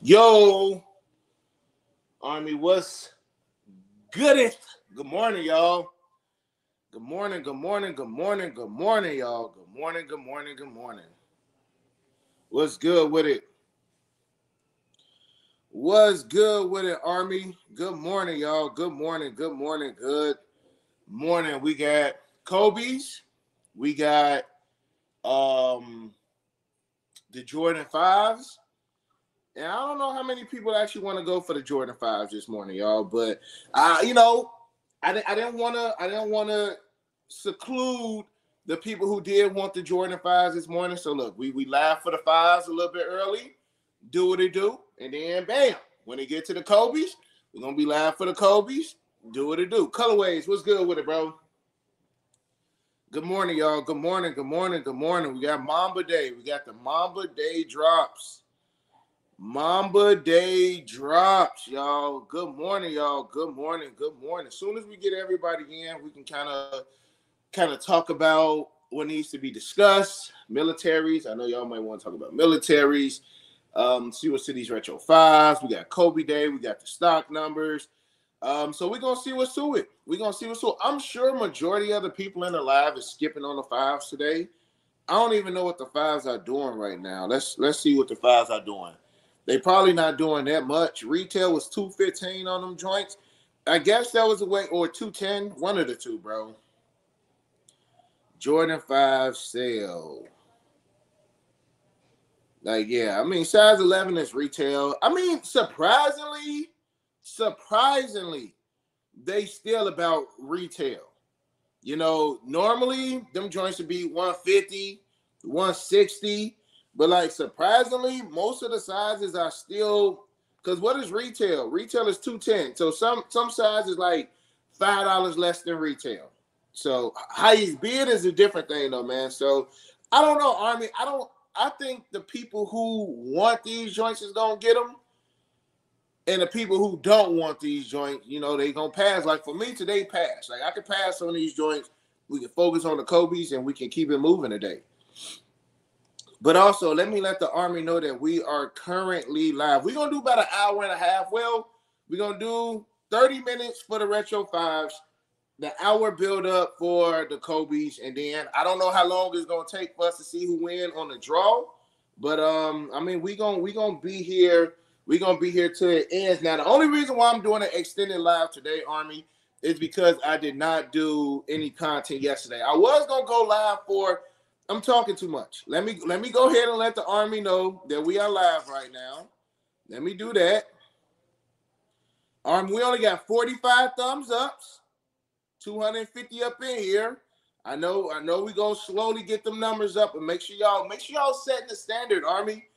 Yo, Army, what's goodeth? Good morning, y'all. Good morning, good morning, good morning, good morning, y'all. Good morning, good morning, good morning. What's good with it? What's good with it, Army? Good morning, y'all. Good morning, good morning, good morning. We got Kobe's. We got the Jordan 5s. And I don't know how many people actually want to go for the Jordan 5s this morning, y'all. But you know, I didn't want to seclude the people who did want the Jordan 5s this morning. So look, we laugh for the 5s a little bit early, do what they do, and then bam, when they get to the Kobe's, we're gonna be live for the Kobe's, do what it do. Colorways, what's good with it, bro? Good morning, y'all. Good morning, good morning, good morning. We got Mamba Day. We got the Mamba Day drops. Mamba Day drops, y'all. Good morning, y'all. Good morning, good morning. As soon as we get everybody in, we can kind of talk about what needs to be discussed. Militaries. I know y'all might want to talk about militaries. See what cities retro 5s. We got Kobe Day. We got the stock numbers. So we're gonna see what's to it. We're gonna see what's to it. I'm sure majority of the people in the live is skipping on the 5s today. I don't even know what the 5s are doing right now. Let's see what the 5s are doing. They probably not doing that much. Retail was $215 on them joints. I guess that was a way, or $210, one of the two, bro. Jordan 5 sale. Like, yeah, I mean, size 11 is retail. I mean, surprisingly, they still about retail. You know, normally them joints would be $150, $160. But, like, surprisingly, most of the sizes are still, because what is retail? Retail is $210. So some size is like $5 less than retail. So highest bid is a different thing though, man. So I don't know, Army. I think the people who want these joints is gonna get them. And the people who don't want these joints, you know, they gonna pass. Like for me today, pass. Like I could pass on these joints. We can focus on the Kobe's and we can keep it moving today. But also, let me let the Army know that we are currently live. We're going to do about an hour and a half. Well, we're going to do 30 minutes for the Retro 5s, the hour build-up for the Kobe's, and then I don't know how long it's going to take for us to see who win on the draw. But, I mean, we're going to be here. We're going to be here till it ends. Now, the only reason why I'm doing an extended live today, Army, is because I did not do any content yesterday. I was going to go live for... I'm talking too much. Let me go ahead and let the Army know that we are live right now. Let me do that. We only got 45 thumbs ups, 250 up in here. I know we gonna slowly get them numbers up, and make sure y'all setting the standard, Army.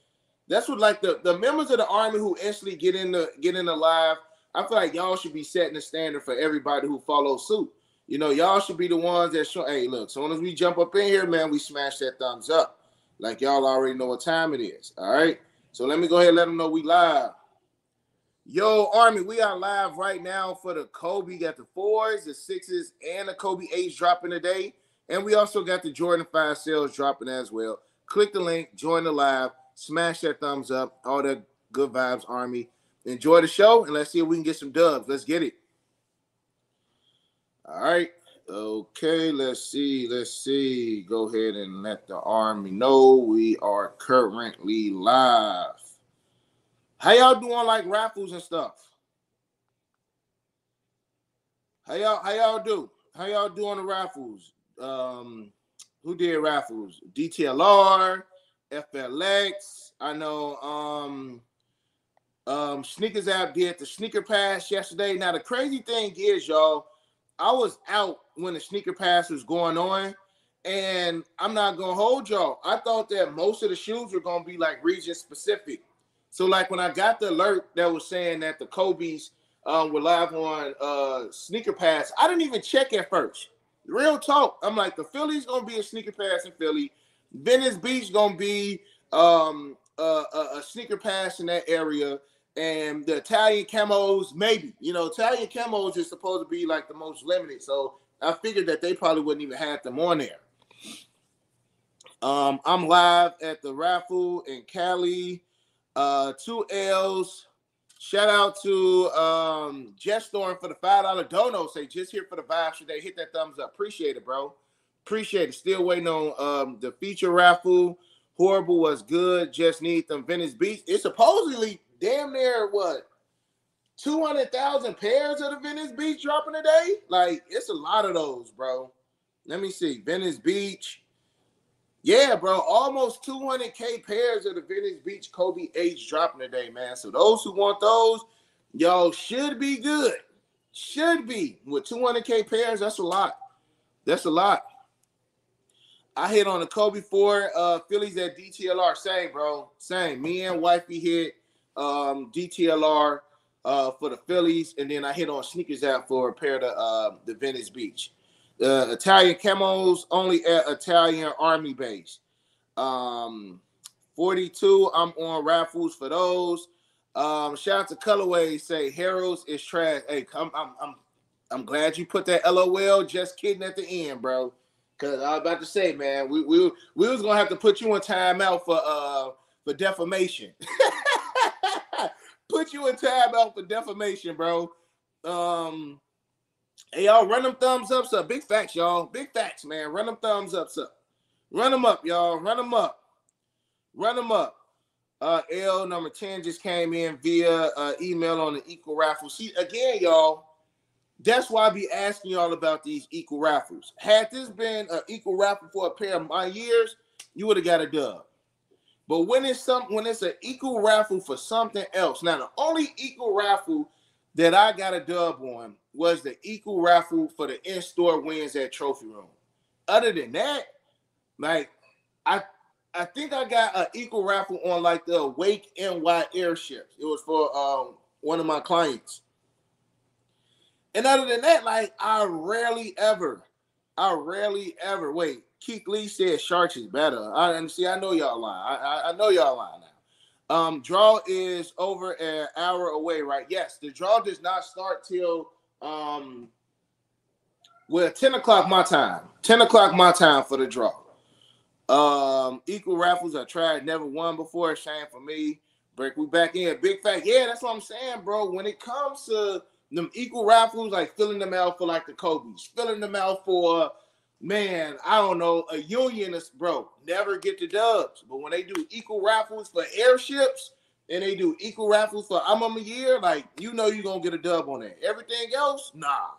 That's what, like, the members of the Army who instantly get in the live. I feel like y'all should be setting the standard for everybody who follows suit. You know, y'all should be the ones that show, hey, look, as soon as we jump up in here, man, we smash that thumbs up. Like, y'all already know what time it is, all right? So let me go ahead and let them know we live. Yo, Army, we are live right now for the Kobe. Got the 4s, the 6s, and the Kobe 8s dropping today. And we also got the Jordan 5 sales dropping as well. Click the link, join the live, smash that thumbs up, all that good vibes, Army. Enjoy the show, and let's see if we can get some dubs. Let's get it. All right, okay, let's see. Go ahead and let the Army know we are currently live. How y'all doing, like, raffles and stuff? How y'all doing the raffles? Who did raffles? DTLR, FLX. I know Sneakers app did the Sneaker Pass yesterday. Now, the crazy thing is, y'all, I was out when the Sneaker Pass was going on, and I'm not going to hold y'all. I thought that most of the shoes were going to be, like, region-specific. So, like, when I got the alert that was saying that the Kobe's were live on Sneaker Pass, I didn't even check at first. Real talk. I'm like, the Philly's going to be a Sneaker Pass in Philly. Venice Beach going to be a Sneaker Pass in that area. And the Italian camos, maybe. You know, Italian camos is supposed to be, like, the most limited. So I figured that they probably wouldn't even have them on there. I'm live at the raffle in Cali. Two L's. Shout out to Jess Storm for the $5 dono. Say just here for the vibes today. Hit that thumbs up. Appreciate it, bro. Appreciate it. Still waiting on the feature raffle. Horrible was good. Just need them Venice Beach. It's supposedly damn near what 200,000 pairs of the Venice Beach dropping today. Like it's a lot of those, bro. Let me see. Venice Beach. Yeah, bro, almost 200K pairs of the Venice Beach Kobe 8s dropping today, man. So those who want those, y'all should be good. Should be. With 200K pairs, that's a lot. That's a lot. I hit on the Kobe 4 Phillies at DTLR. Same, bro. Same. Me and wifey hit DTLR for the Phillies, and then I hit on Sneakers app for a pair to the Venice Beach. Italian camos only at Italian Army base. 42, I'm on raffles for those. Shout out to Colorways. Say Harold's is trash. Hey, I'm glad you put that LOL. Just kidding at the end, bro. Cause I was about to say, man, we was gonna have to put you in timeout for defamation. Put you in timeout for defamation, bro. Hey, y'all, run them thumbs ups up. Big facts, y'all. Big facts, man. Run them thumbs ups up. Run them up, y'all. Run them up. Run them up. L number 10 just came in via email on the equal raffle. See, again, y'all, that's why I be asking y'all about these equal raffles. Had this been an equal raffle for a pair of my years, you would have got a dub. But when it's an equal raffle for something else, now the only equal raffle that I got a dub on was the equal raffle for the in-store wins at Trophy Room. Other than that, like, I think I got an equal raffle on, like, the Awake NY airships. It was for one of my clients. And other than that, like, I rarely ever, wait, Keith Lee said Sharks is better. I know y'all lying. I know y'all lying now. Draw is over an hour away, right? Yes, the draw does not start till 10 o'clock my time. 10 o'clock my time for the draw. Equal raffles I tried, never won before. Shame for me. Break, we back in. Big fact. Yeah, that's what I'm saying, bro. When it comes to them equal raffles, like filling them out for like the Kobe's, filling them out for man, I don't know, a unionist, bro, never get the dubs. But when they do equal raffles for airships and they do equal raffles for I'm on a year, like, you know you're going to get a dub on that. Everything else, nah.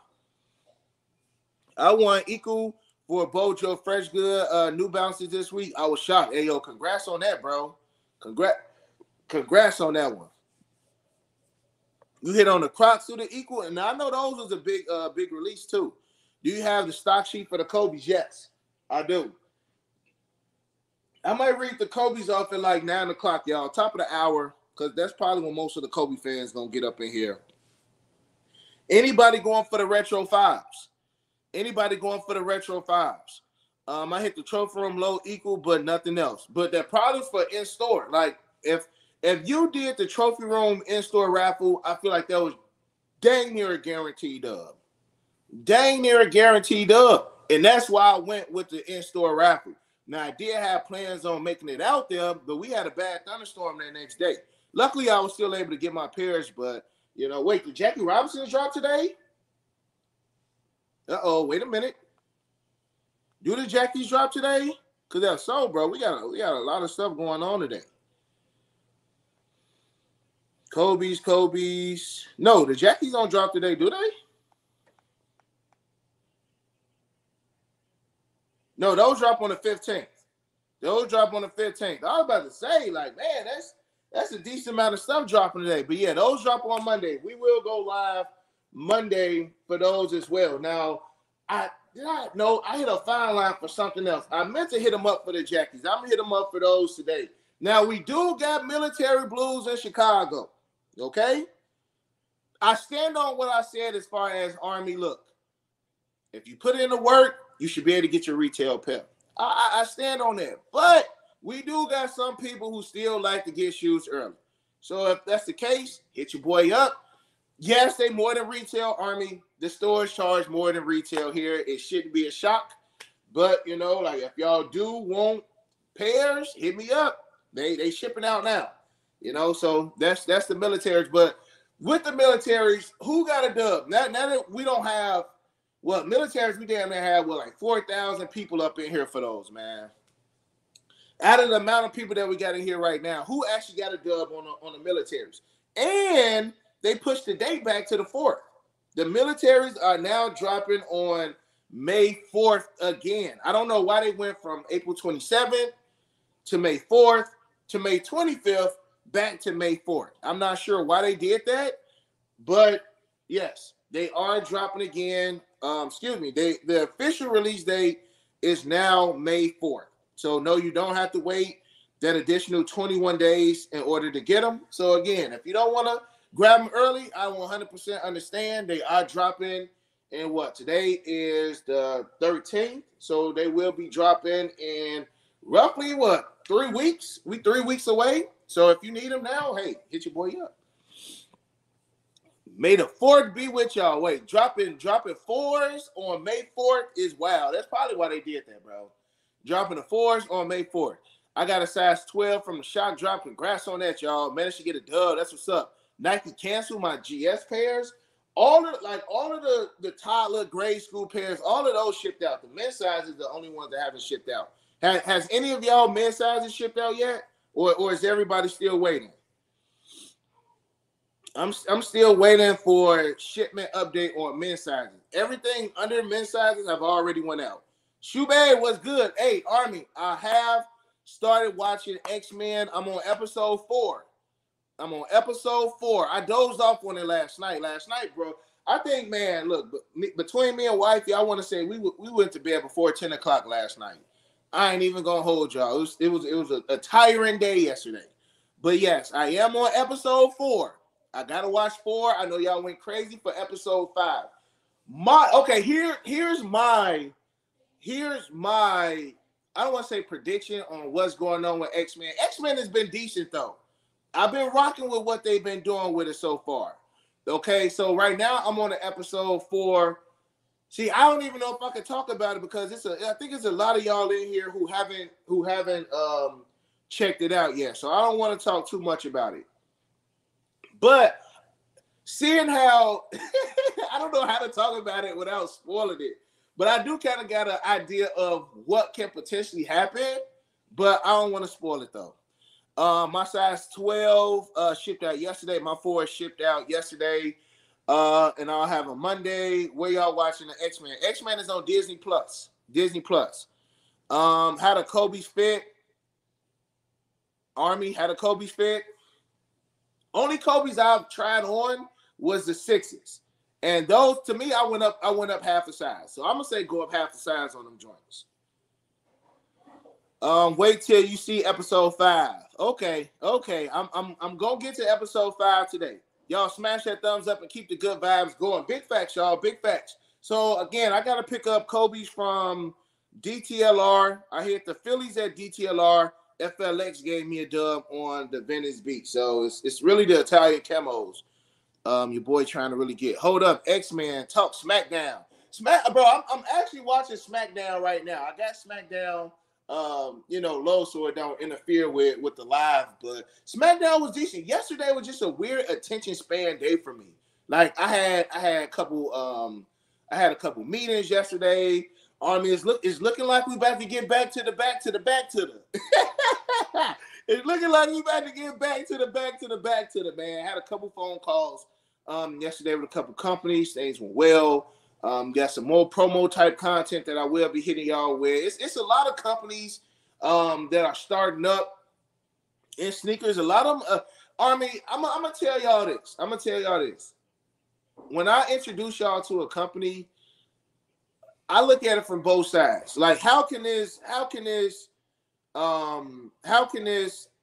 I won equal for Bojo Fresh Good New Bounces this week. I was shocked. Hey, yo, congrats on that, bro. Congrats on that one. You hit on the Crocs to the equal, and I know those was a big release, too. Do you have the stock sheet for the Kobe's? Yes, I do. I might read the Kobe's off at like 9 o'clock, y'all, top of the hour, because that's probably when most of the Kobe fans going to get up in here. Anybody going for the Retro 5s? Anybody going for the Retro 5s? I hit the trophy room low equal, but nothing else. But that probably for in-store. Like, if you did the trophy room in-store raffle, I feel like that was dang near a guaranteed dub. Dang near a guaranteed up, and that's why I went with the in-store raffle. Now, I did have plans on making it out there, but we had a bad thunderstorm that next day. Luckily, I was still able to get my pairs, but, you know, wait, did Jackie Robinson drop today? Uh-oh, wait a minute. Do the Jackies drop today? Because that's so, bro. We got a lot of stuff going on today. Kobe's. No, the Jackies don't drop today, do they? No, those drop on the 15th. Those drop on the 15th. I was about to say, like, man, that's a decent amount of stuff dropping today. But, yeah, those drop on Monday. We will go live Monday for those as well. Now, I hit a fine line for something else. I meant to hit them up for the Jackies. I'm going to hit them up for those today. Now, we do got Military Blues in Chicago, okay? I stand on what I said as far as Army look. If you put in the work, you should be able to get your retail pair. I stand on that. But we do got some people who still like to get shoes early. So if that's the case, hit your boy up. Yes, they more than retail, Army. The stores charge more than retail here. It shouldn't be a shock. But, you know, like if y'all do want pairs, hit me up. They shipping out now. You know, so that's the militaries. But with the militaries, who got a dub? Now that we don't have, well, militaries, we damn near have, well, like 4,000 people up in here for those, man. Out of the amount of people that we got in here right now, who actually got a dub on the militaries? And they pushed the date back to the 4th. The militaries are now dropping on May 4th again. I don't know why they went from April 27th to May 4th to May 25th back to May 4th. I'm not sure why they did that, but yes, they are dropping again. Excuse me. The official release date is now May 4th. So no, you don't have to wait that additional 21 days in order to get them. So again, if you don't want to grab them early, I 100% understand. They are dropping in what? Today is the 13th. So they will be dropping in roughly what? 3 weeks? We 3 weeks away. So if you need them now, hey, hit your boy up. May the 4th be with y'all. Wait, dropping 4s on May 4th is wild. That's probably why they did that, bro. Dropping the 4s on May 4th. I got a size 12 from the shop drop. Congrats on that, y'all. Managed to get a dub. That's what's up. Nike canceled my GS pairs. All of the toddler grade school pairs, all of those shipped out. The men's size is the only ones that haven't shipped out. Has any of y'all men's sizes shipped out yet? Or is everybody still waiting? I'm still waiting for shipment update on men's sizes. Everything under men's sizes have already went out. Shubay was good. Hey, Army, I have started watching X-Men. I'm on episode 4. I dozed off on it last night. Bro, I think, man, look, between me and wifey, I want to say we went to bed before 10 o'clock last night. I ain't even gonna hold y'all. It was a tiring day yesterday. But yes, I am on episode 4. I gotta watch 4. I know y'all went crazy for episode 5. Here's my I don't want to say prediction on what's going on with X-Men. X-Men has been decent though. I've been rocking with what they've been doing with it so far. Okay, so right now I'm on the episode 4. See, I don't even know if I can talk about it because I think it's a lot of y'all in here who haven't checked it out yet. So I don't want to talk too much about it. But seeing how I don't know how to talk about it without spoiling it. But I do kind of got an idea of what can potentially happen, but I don't want to spoil it though. My size 12 shipped out yesterday. My 4 shipped out yesterday. And I'll have a Monday. Where y'all watching the X-Men? X-Men is on Disney+. How do Kobe's fit? Army, how do Kobe's fit? Only Kobe's I've tried on was the 6s. And those, to me, I went up half a size. So I'm going to say go up half a size on them joints. Wait till you see episode 5. Okay. I'm going to get to episode 5 today. Y'all smash that thumbs up and keep the good vibes going. Big facts, y'all. Big facts. So, again, I got to pick up Kobe's from DTLR. I hit the Phillies at DTLR. FLX gave me a dub on the Venice Beach. So, it's really the Italian camos. Your boy trying to really get. Hold up, X-Men. Talk SmackDown. Bro, I'm actually watching SmackDown right now. I got SmackDown. Low so it don't interfere with the live, but SmackDown was decent. Yesterday was just a weird attention span day for me. Like I had a couple meetings yesterday. Army it's looking like we about to get back to the it's looking like we about to get back to the man. I had a couple phone calls yesterday with a couple companies. Things went well. Got some more promo type content that I will be hitting y'all with. It's a lot of companies that are starting up in sneakers. A lot of them, Army, I'm going to tell y'all this. When I introduce y'all to a company, I look at it from both sides. Like, how can this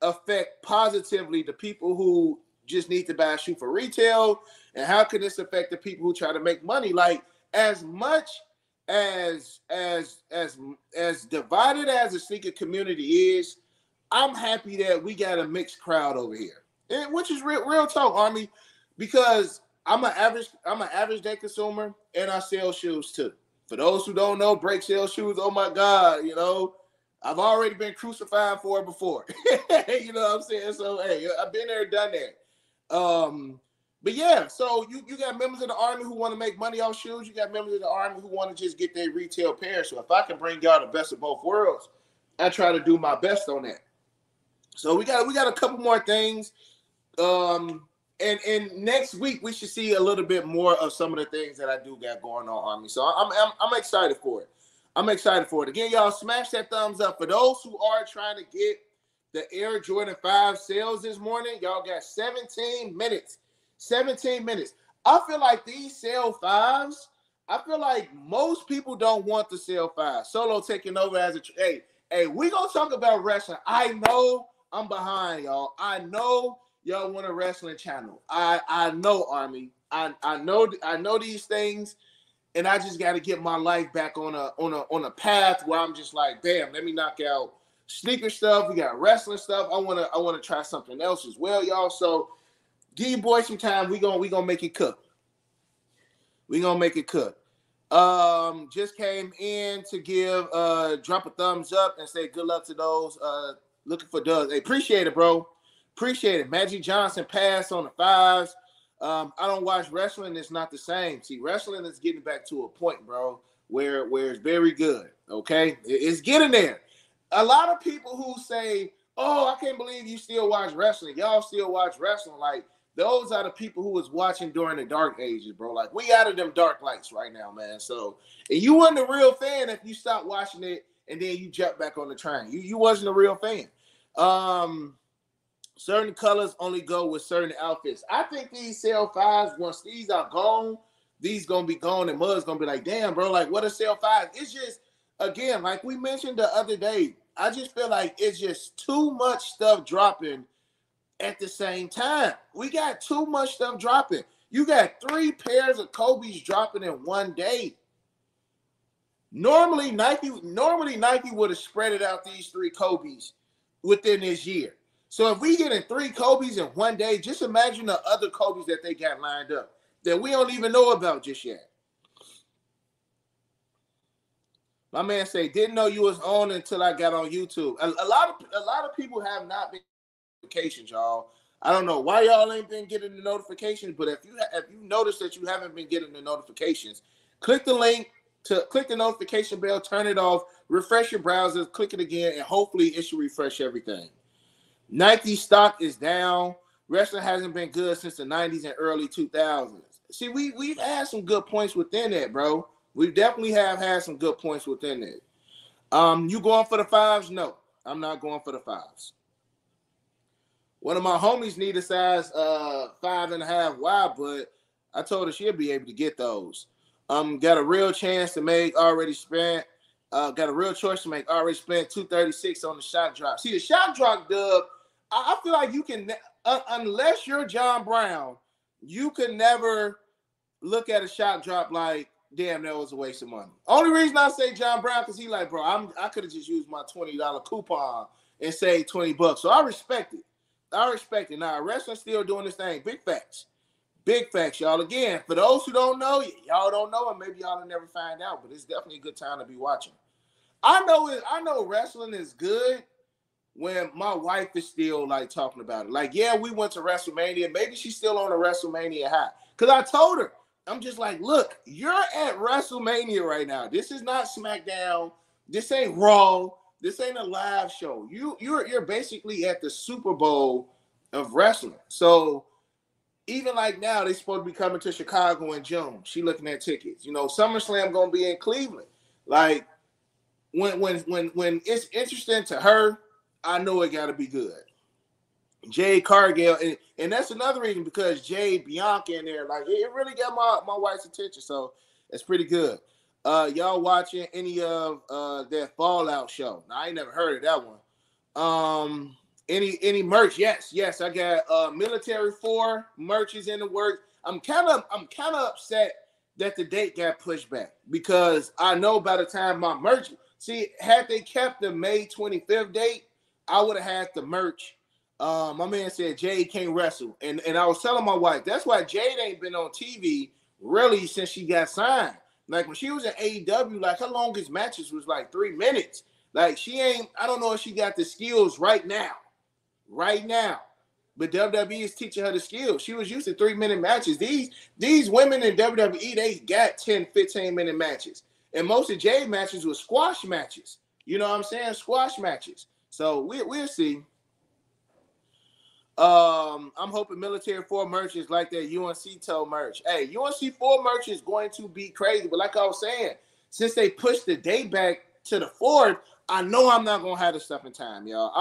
affect positively the people who just need to buy a shoe for retail? And how can this affect the people who try to make money? Like, as much as divided as the sneaker community is, I'm happy that we got a mixed crowd over here, and which is real talk, Army, because I'm an average day consumer, and I sell shoes too. For those who don't know, Break sells shoes. Oh my God, I've already been crucified for it before. You know what I'm saying? So, hey, I've been there, done that. But yeah, so you got members of the Army who want to make money off shoes. You got members of the Army who want to just get their retail pair. So if I can bring y'all the best of both worlds, I try to do my best on that. So we got a couple more things. And next week we should see a little bit more of some of the things that I do got going on, Army. So I'm excited for it. I'm excited for it. Again, y'all smash that thumbs up. For those who are trying to get the Air Jordan 5 sales this morning, y'all got 17 minutes. 17 minutes. I feel like these sale 5s, I feel like most people don't want the sale 5. Solo taking over as a hey, we gonna talk about wrestling. I know I'm behind, y'all. I know y'all want a wrestling channel. I know, Army. I know these things, and I just got to get my life back on a path where I'm just like, damn, let me knock out sneaker stuff. We got wrestling stuff. I wanna try something else as well, y'all. So give your boy some time. We gonna make it cook. We gonna make it cook. Just came in to give drop a thumbs up and say good luck to those looking for dubs. Hey, appreciate it, bro. Appreciate it. Magic Johnson passed on the 5s. I don't watch wrestling. It's not the same. See, wrestling is getting back to a point, bro, where it's very good. Okay, it's getting there. A lot of people who say, "Oh, I can't believe you still watch wrestling. Y'all still watch wrestling." Like, those are the people who was watching during the dark ages, bro. Like, we out of them dark lights right now, man. So, and you wasn't a real fan if you stopped watching it and then you jumped back on the train. You wasn't a real fan. Certain colors only go with certain outfits. I think these sale 5s, once these are gone, these going to be gone, and Mud's going to be like, damn, bro, like, what a sale 5? It's just, again, like we mentioned the other day, I just feel like it's just too much stuff dropping at the same time. We got too much stuff dropping. You got 3 pairs of Kobe's dropping in one day. Normally Nike would have spread it out these 3 Kobe's within this year. So if we getting 3 Kobe's in one day, just imagine the other Kobe's that they got lined up that we don't even know about just yet. My man say, didn't know you was on until I got on YouTube. A lot of people have not been notifications, y'all. I don't know why y'all ain't been getting the notifications, but if you notice that you haven't been getting the notifications, click the link to click the notification bell, turn it off, refresh your browser, click it again, and hopefully it should refresh everything. Nike stock is down. Wrestling hasn't been good since the 90s and early 2000s. See, we've had some good points within that, bro. We definitely have had some good points within it. You going for the 5s? No, I'm not going for the 5s. One of my homies need a size 5.5 wide, but I told her she'll be able to get those. Got a real chance to make, already spent. Got a real choice to make, already spent $236 on the shot drop. See, the shot drop, Dub, I feel like you can, unless you're John Brown, you can never look at a shot drop like, damn, that was a waste of money. Only reason I say John Brown because he like, bro, I could have just used my $20 coupon and saved $20. So I respect it. I respect it. Now, wrestling's still doing this thing. Big facts. Big facts, y'all. Again, for those who don't know, y'all don't know, and maybe y'all will never find out, but it's definitely a good time to be watching. I know wrestling is good when my wife is still, like, talking about it. Like, yeah, we went to WrestleMania. Maybe she's still on a WrestleMania high. Because I told her, I'm just like, look, you're at WrestleMania right now. This is not SmackDown. This ain't Raw. This ain't a live show. You're basically at the Super Bowl of wrestling. So even like now, they're supposed to be coming to Chicago in June. She looking at tickets. You know, SummerSlam gonna be in Cleveland. Like when it's interesting to her, I know it gotta be good. Jade Cargill, and that's another reason because Jade Bianca in there, like it really got my wife's attention. So it's pretty good. Y'all watching any of that Fallout show? Now, I ain't never heard of that one. Any merch? Yes. I got Military 4 merch is in the works. I'm kind of upset that the date got pushed back because I know by the time my merch, see, had they kept the May 25th date, I would have had the merch. My man said Jade can't wrestle, and I was telling my wife that's why Jade ain't been on TV really since she got signed. Like when she was at AEW, like her longest matches was like 3 minutes. Like, she ain't, I don't know if she got the skills right now, but WWE is teaching her the skills. She was used to 3-minute matches. These women in WWE, they got 10, 15-minute matches. And most of Jay's matches were squash matches. You know what I'm saying? Squash matches. So we'll see. I'm hoping Military 4 merch is like that UNC toe merch. Hey, UNC 4 merch is going to be crazy. But like I was saying, since they pushed the day back to the 4th, I know I'm not going to have the stuff in time, y'all.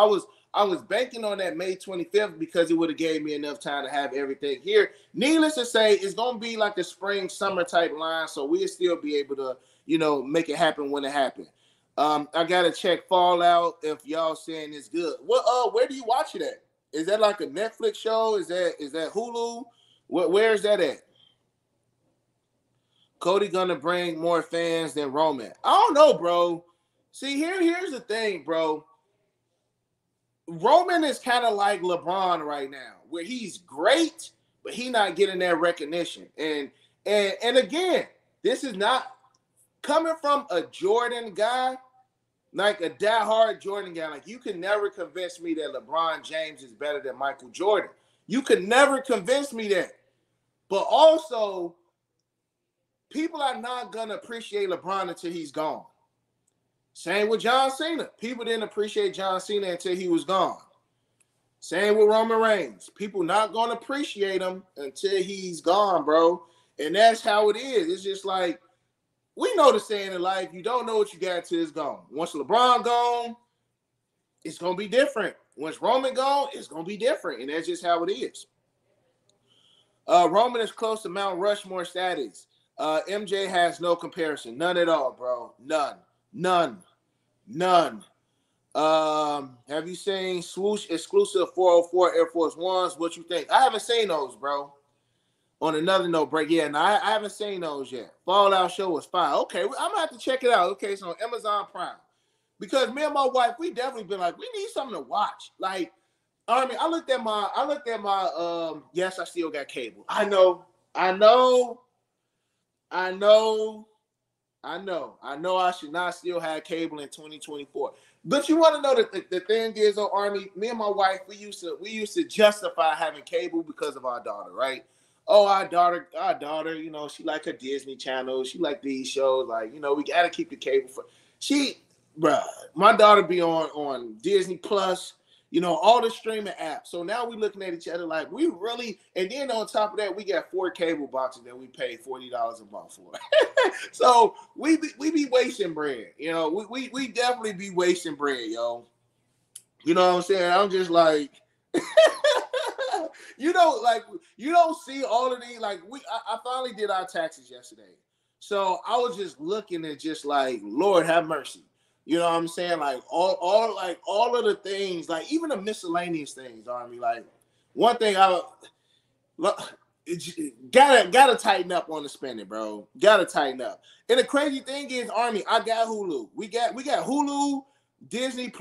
I was banking on that May 25th because it would have gave me enough time to have everything here. Needless to say, it's going to be like a spring, summer type line. So we'll still be able to, you know, make it happen when it happens. I got to check Fallout if y'all saying it's good. What, where do you watch it at? Is that like a Netflix show? Is that Hulu? Where is that at? Cody gonna bring more fans than Roman. I don't know, bro. See, here's the thing, bro. Roman is kind of like LeBron right now, where he's great, but he not getting that recognition. And again, this is not coming from a Jordan guy. Like a diehard Jordan guy, like you can never convince me that LeBron James is better than Michael Jordan. You could never convince me that. But also, people are not going to appreciate LeBron until he's gone. Same with John Cena. People didn't appreciate John Cena until he was gone. Same with Roman Reigns. People not going to appreciate him until he's gone, bro. And that's how it is. It's just like, we know the saying in life, you don't know what you got till it's gone. Once LeBron gone, it's going to be different. Once Roman gone, it's going to be different. And that's just how it is. Roman is close to Mount Rushmore status. MJ has no comparison. None at all, bro. None. Have you seen Swoosh exclusive 404 Air Force Ones? What you think? I haven't seen those, bro. On another note, break. Yeah, no, I haven't seen those yet. Fallout show was fine. Okay, I'm going to have to check it out. Okay, it's on Amazon Prime. Because me and my wife, we definitely been like, we need something to watch. Like, I mean, I looked at my, yes, I still got cable. I know I should not still have cable in 2024. But you want to know that the thing is, though, Army, me and my wife, we used to justify having cable because of our daughter, right? Oh, our daughter, you know, she like her Disney Channel. She like these shows. Like, you know, we got to keep the cable for. My daughter be on Disney+, you know, all the streaming apps. So now we looking at each other like we really, and then on top of that, we got 4 cable boxes that we pay $40 a month for. So we be wasting bread. You know, we definitely be wasting bread, yo. You know what I'm saying? I'm just like... You don't see all of these, like, I finally did our taxes yesterday. So I was just looking at just like, Lord have mercy. You know what I'm saying? Like all of the things, like even the miscellaneous things, Army. Like one thing gotta tighten up on the spending, bro. Gotta tighten up. And the crazy thing is, Army, I got Hulu. We got Hulu, Disney+,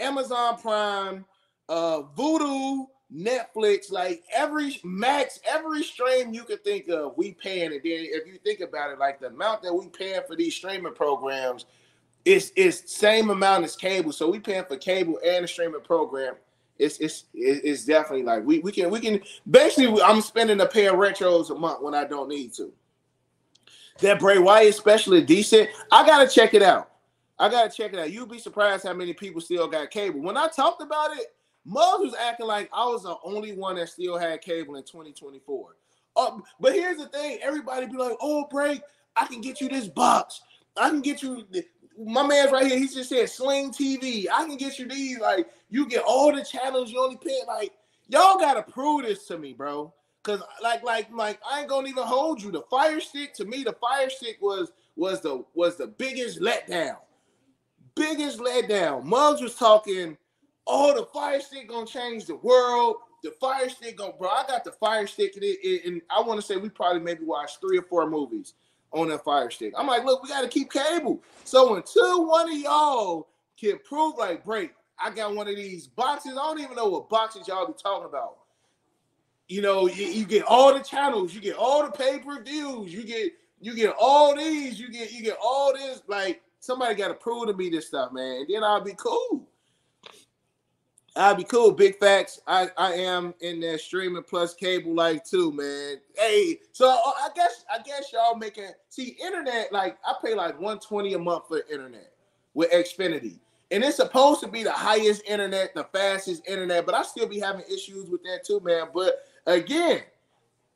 Amazon Prime, Voodoo, Netflix, like every Max, every stream you could think of, we paying. And then if you think about it, like the amount that we paying for these streaming programs is same amount as cable. So we paying for cable and a streaming program. It's definitely like we can basically, I'm spending a pair of retros a month when I don't need to. That Bray Wyatt special is decent. I gotta check it out. You'd be surprised how many people still got cable. When I talked about it, Muzz was acting like I was the only one that still had cable in 2024. But here's the thing. Everybody be like, oh, Bray, I can get you this box. I can get you my man's right here. He just said Sling TV. I can get you these. Like, you get all the channels you only pay. Like, y'all got to prove this to me, bro. Because, like, I ain't going to even hold you. The Fire Stick, to me, the Fire Stick was the biggest letdown. Biggest letdown. Muzz was talking... Oh, the Fire Stick gonna change the world. The Fire Stick gonna, bro. I got the Fire Stick in it, and I want to say we probably maybe watched 3 or 4 movies on that Fire Stick. I'm like, look, we gotta keep cable. So until one of y'all can prove, like, break, I got one of these boxes. I don't even know what boxes y'all be talking about. You know, you get all the channels, you get all the pay-per-views, you get all these, you get all this, like. Somebody got to prove to me this stuff, man. And then I'll be cool. I'll be cool. Big facts. I am in that streaming plus cable life too, man. Hey, so I guess y'all making, see, internet, like I pay like $120 a month for internet with Xfinity. And it's supposed to be the highest internet, the fastest internet, but I still be having issues with that too, man. But again,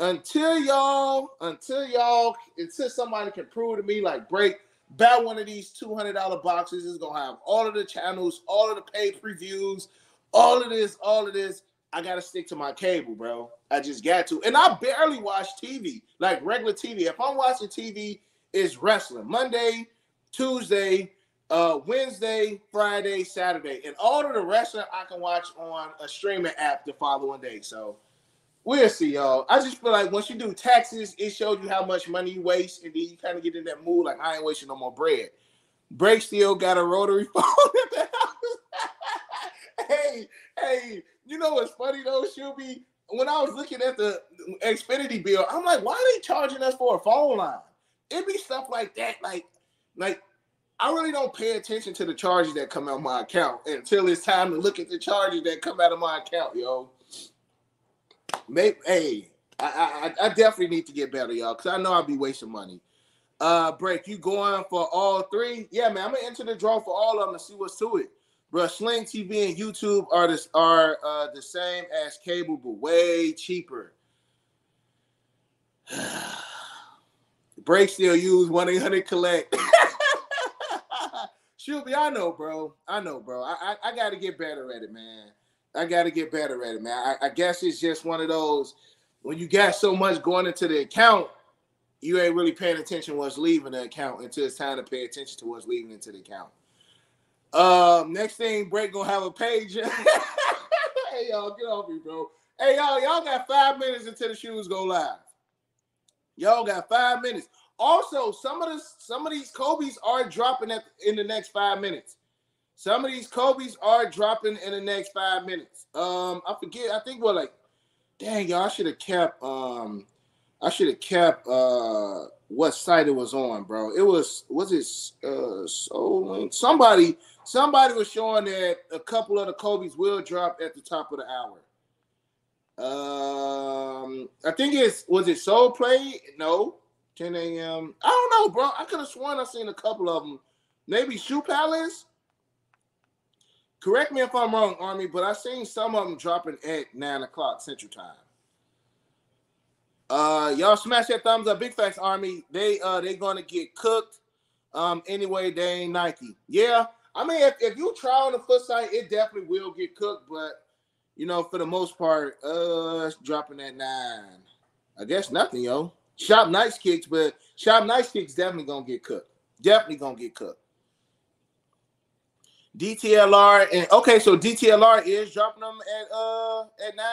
until somebody can prove to me, like, buy one of these $200 boxes, it's gonna have all of the channels, all of the pay-per-views, all of this. I gotta stick to my cable, bro. I just got to. And I barely watch TV, like regular TV. If I'm watching TV, it's wrestling. Monday, Tuesday, Wednesday, Friday, Saturday. And all of the wrestling I can watch on a streaming app the following day. So we'll see, y'all. I just feel like once you do taxes, it shows you how much money you waste, and then you kind of get in that mood like, I ain't wasting no more bread. Break still got a rotary phone at the house. hey, you know what's funny though, Shuby? When I was looking at the Xfinity bill, I'm like, why are they charging us for a phone line? It'd be stuff like that. Like I really don't pay attention to the charges that come out of my account until it's time to look at the charges that come out of my account, yo. Maybe, hey, I definitely need to get better, y'all, because I know I'll be wasting money. Break, you going for all three? Yeah, man, I'm going to enter the draw for all of them and see what's to it. Bro, Sling TV and YouTube are the same as cable, but way cheaper. Break still use 1-800-COLLECT. Shuby, I know, bro. I got to get better at it, man. I guess it's just one of those, when you got so much going into the account, you ain't really paying attention to what's leaving the account until it's time to pay attention to what's leaving into the account. Next thing, Brett gonna have a page. Hey, y'all, get off me, bro. Hey, y'all got 5 minutes until the shoes go live. Y'all got 5 minutes. Also, some of these Kobe's are dropping in the next 5 minutes. Some of these Kobe's are dropping in the next 5 minutes. I forget. I think we're like, dang, y'all, I should have kept what site it was on, bro. It was it Soul? Somebody was showing that a couple of the Kobe's will drop at the top of the hour. I think was it Soul Play? No, 10 a.m. I don't know, bro. I could have sworn I seen a couple of them. Maybe Shoe Palace. Correct me if I'm wrong, Army, but I've seen some of them dropping at 9 o'clock Central Time. Y'all smash that thumbs up. Big facts, Army. They going to get cooked. Anyway, they ain't Nike. Yeah, I mean, if you try on the foot site, it definitely will get cooked. But, you know, for the most part, it's dropping at 9. I guess nothing, yo. Shop Nice Kicks, but Shop Nice Kicks definitely going to get cooked. Definitely going to get cooked. DTLR, and okay, so DTLR is dropping them at 9.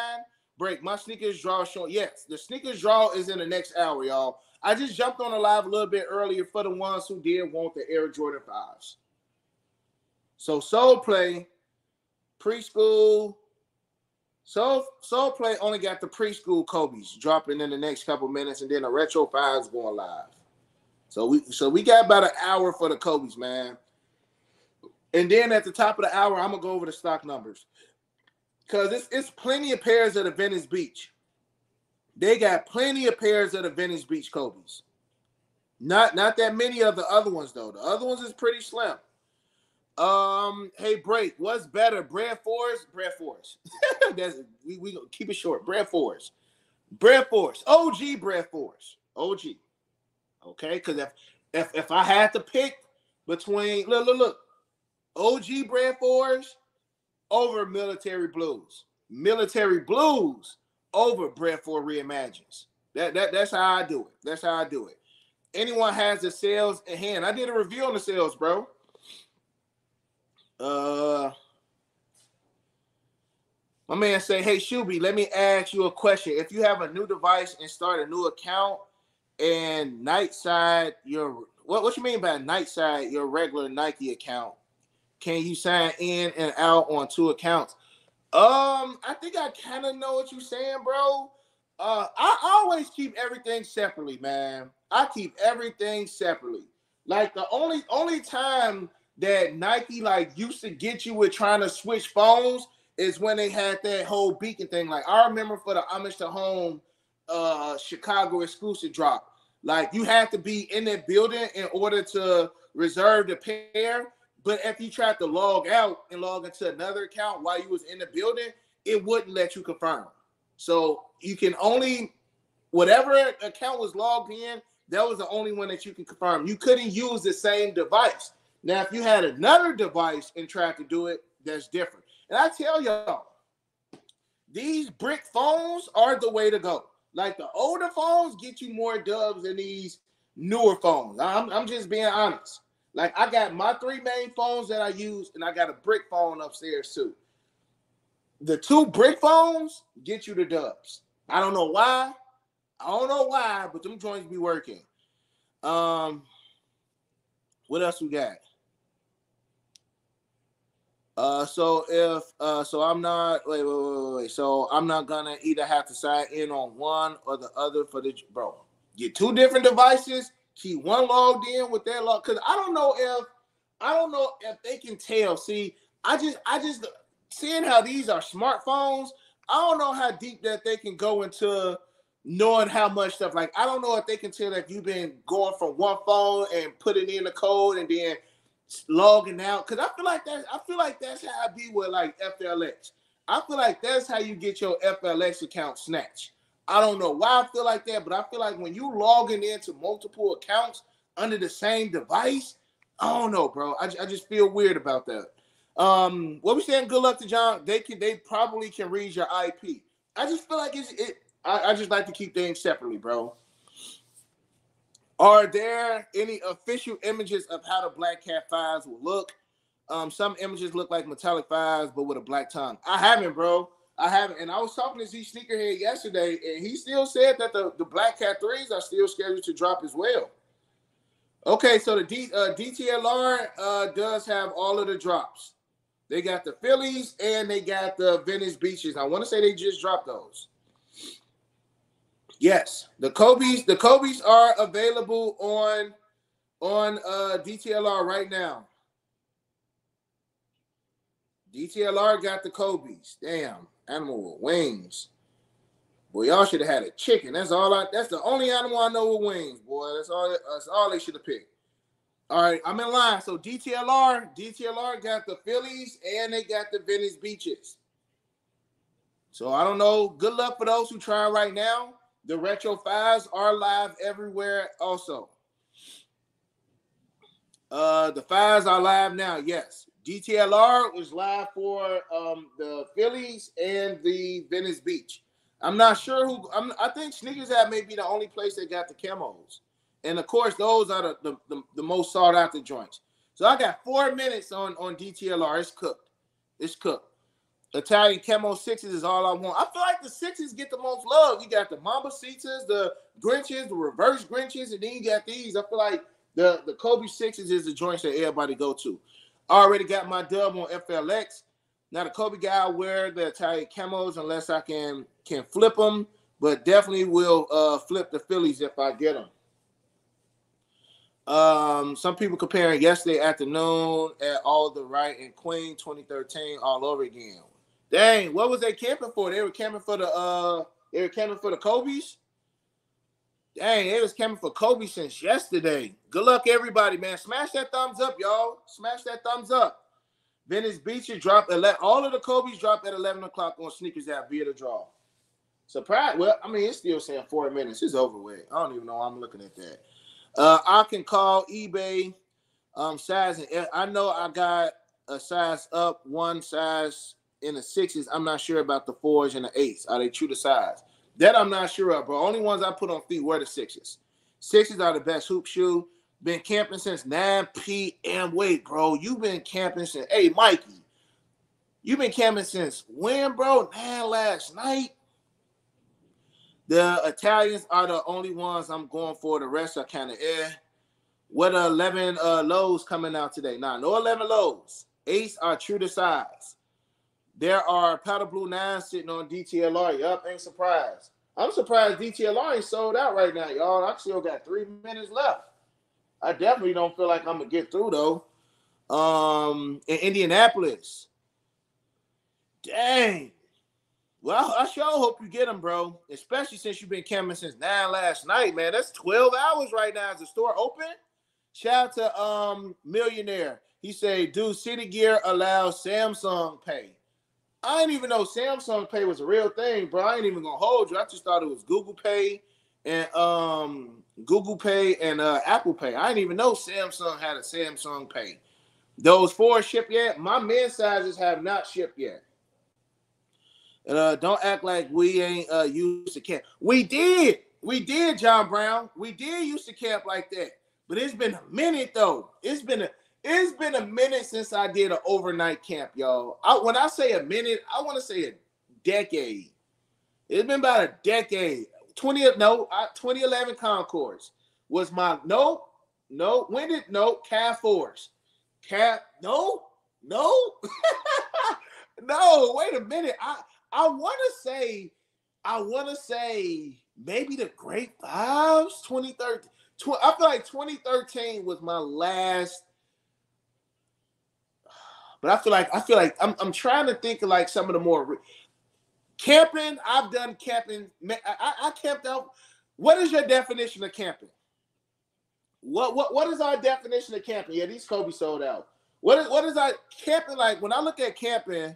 Break, my sneakers draw showing. Yes, the sneakers draw is in the next hour, y'all. I just jumped on the live a little bit earlier for the ones who did want the Air Jordan 5s. So Soul Play, preschool. Soul Play only got the preschool Kobe's dropping in the next couple minutes, and then the retro 5s going live. So we got about an hour for the Kobe's, man. And then at the top of the hour, I'm going to go over the stock numbers. Because it's plenty of pairs of the Venice Beach. They got plenty of pairs of the Venice Beach Kobe's. Not that many of the other ones, though. The other ones is pretty slim. Hey, Break, what's better? Bred Forest? Bred Forest. That's, we gonna keep it short. Bred Forest. Bred Forest. OG Bred Forest. OG. Okay? Because if I had to pick between... Look. OG Bred Forest over Military Blues. Military Blues over Bred Forest Reimagines. That's how I do it. That's how I do it. Anyone has the sales in hand. I did a review on the sales, bro. My man say, hey, Shuby, let me ask you a question. If you have a new device and start a new account and nightside your... What you mean by nightside your regular Nike account? Can you sign in and out on two accounts? I think I kind of know what you're saying, bro. I always keep everything separately, man. I keep everything separately. Like the only time that Nike like used to get you with trying to switch phones is when they had that whole beacon thing. Like I remember for the Amish to Home Chicago exclusive drop, like you had to be in that building in order to reserve the pair. But if you tried to log out and log into another account while you was in the building, it wouldn't let you confirm. So you can only, whatever account was logged in, that was the only one that you can confirm. You couldn't use the same device. Now, if you had another device and tried to do it, that's different. And I tell y'all, these brick phones are the way to go. Like the older phones get you more dubs than these newer phones. I'm just being honest. Like I got my three main phones that I use, and I got a brick phone upstairs too. The two brick phones get you the dubs. I don't know why. I don't know why, but them joints be working. What else we got? So I'm not gonna either have to sign in on one or the other for the bro. Get two different devices. Keep one logged in with that log, because I don't know if they can tell. See, I just seeing how these are smartphones. I don't know how deep that they can go into knowing how much stuff. Like I don't know if they can tell if you've been going from one phone and putting in the code and then logging out. Because I feel like that's how I be with like FLX. I feel like that's how you get your FLX account snatched. I don't know why I feel like that, but I feel like when you logging into multiple accounts under the same device, I don't know, bro. I just feel weird about that. What we saying? Good luck to John. They probably can read your IP. I just feel like it. I just like to keep things separately, bro. Are there any official images of how the Black Cat 5s will look? Some images look like metallic 5s, but with a black tongue. I haven't, bro. I haven't, and I was talking to Z Sneakerhead yesterday, and he still said that the Black Cat 3s are still scheduled to drop as well. Okay, so the DTLR does have all of the drops. They got the Phillies, and they got the Venice Beaches. I want to say they just dropped those. Yes, the Kobe's are available on DTLR right now. DTLR got the Kobe's. Damn. Animal with wings. Boy, y'all should have had a chicken. That's the only animal I know with wings, boy. That's all they should have picked. All right, I'm in line. So DTLR got the Phillies and they got the Venice Beaches. So I don't know. Good luck for those who try right now. The Retro 5s are live everywhere also. The 5s are live now, yes. DTLR was live for the Phillies and the Venice Beach. I'm not sure who. I think Sneakers app may be the only place that got the camos. And, of course, those are the most sought-after joints. So I got 4 minutes on DTLR. It's cooked. It's cooked. Italian camo 6s is all I want. I feel like the 6s get the most love. You got the Mamba Citas, the Grinches, the Reverse Grinches, and then you got these. I feel like the Kobe 6s is the joints that everybody go to. Already got my dub on FLX. Now the Kobe guy, I wear the Italian camos unless I can flip them, but definitely will flip the Phillies if I get them. Some people comparing yesterday afternoon at all the right and Queen 2013 all over again. Dang, what was they camping for? They were camping for the Kobe's. Dang, it was coming for Kobe since yesterday. Good luck, everybody, man. Smash that thumbs up, y'all. Smash that thumbs up. Venice Beach dropped all of the Kobe's dropped at 11 o'clock on Sneakers app via the draw. Surprise. Well, I mean, it's still saying 4 minutes. It's over with. I don't even know why I'm looking at that. I can call eBay size. And I know I got a size up, one size in the 6s. I'm not sure about the 4s and the 8s. Are they true to size? That I'm not sure of, but only ones I put on feet were the 6s. 6s are the best hoop shoe. Been camping since 9 p.m. Wait, bro, you've been camping since... Hey, Mikey, you've been camping since when, bro? 9 last night? The Italians are the only ones I'm going for. The rest are kind of eh. What are 11 lows coming out today? Nah, no 11 lows. 8s are true to size. There are powder blue 9s sitting on DTLR. Yup, ain't surprised. I'm surprised DTLR ain't sold out right now, y'all. I still got 3 minutes left. I definitely don't feel like I'm going to get through, though. In Indianapolis. Dang. Well, I sure hope you get them, bro. Especially since you've been camping since 9 last night, man. That's 12 hours right now. Is the store open? Shout out to Millionaire. He said, dude, City Gear allows Samsung Pay. I didn't even know Samsung Pay was a real thing, bro. I ain't even going to hold you. I just thought it was Google Pay and Apple Pay. I didn't even know Samsung had a Samsung Pay. Those 4 shipped yet? My men's sizes have not shipped yet. Don't act like we ain't used to camp. We did, John Brown. We did used to camp like that. But it's been a minute, though. It's been a minute since I did an overnight camp, y'all. When I say a minute, I want to say a decade. It's been about a decade. 2011 Concourse was my Cat Force. Wait a minute. I want to say maybe the Great Fives, 2013. I feel like 2013 was my last. But I feel like I'm trying to think of like some of the more camping. I've done camping. I camped out. What is your definition of camping? What is our definition of camping? Yeah, these Kobe sold out. What is our camping like? When I look at camping.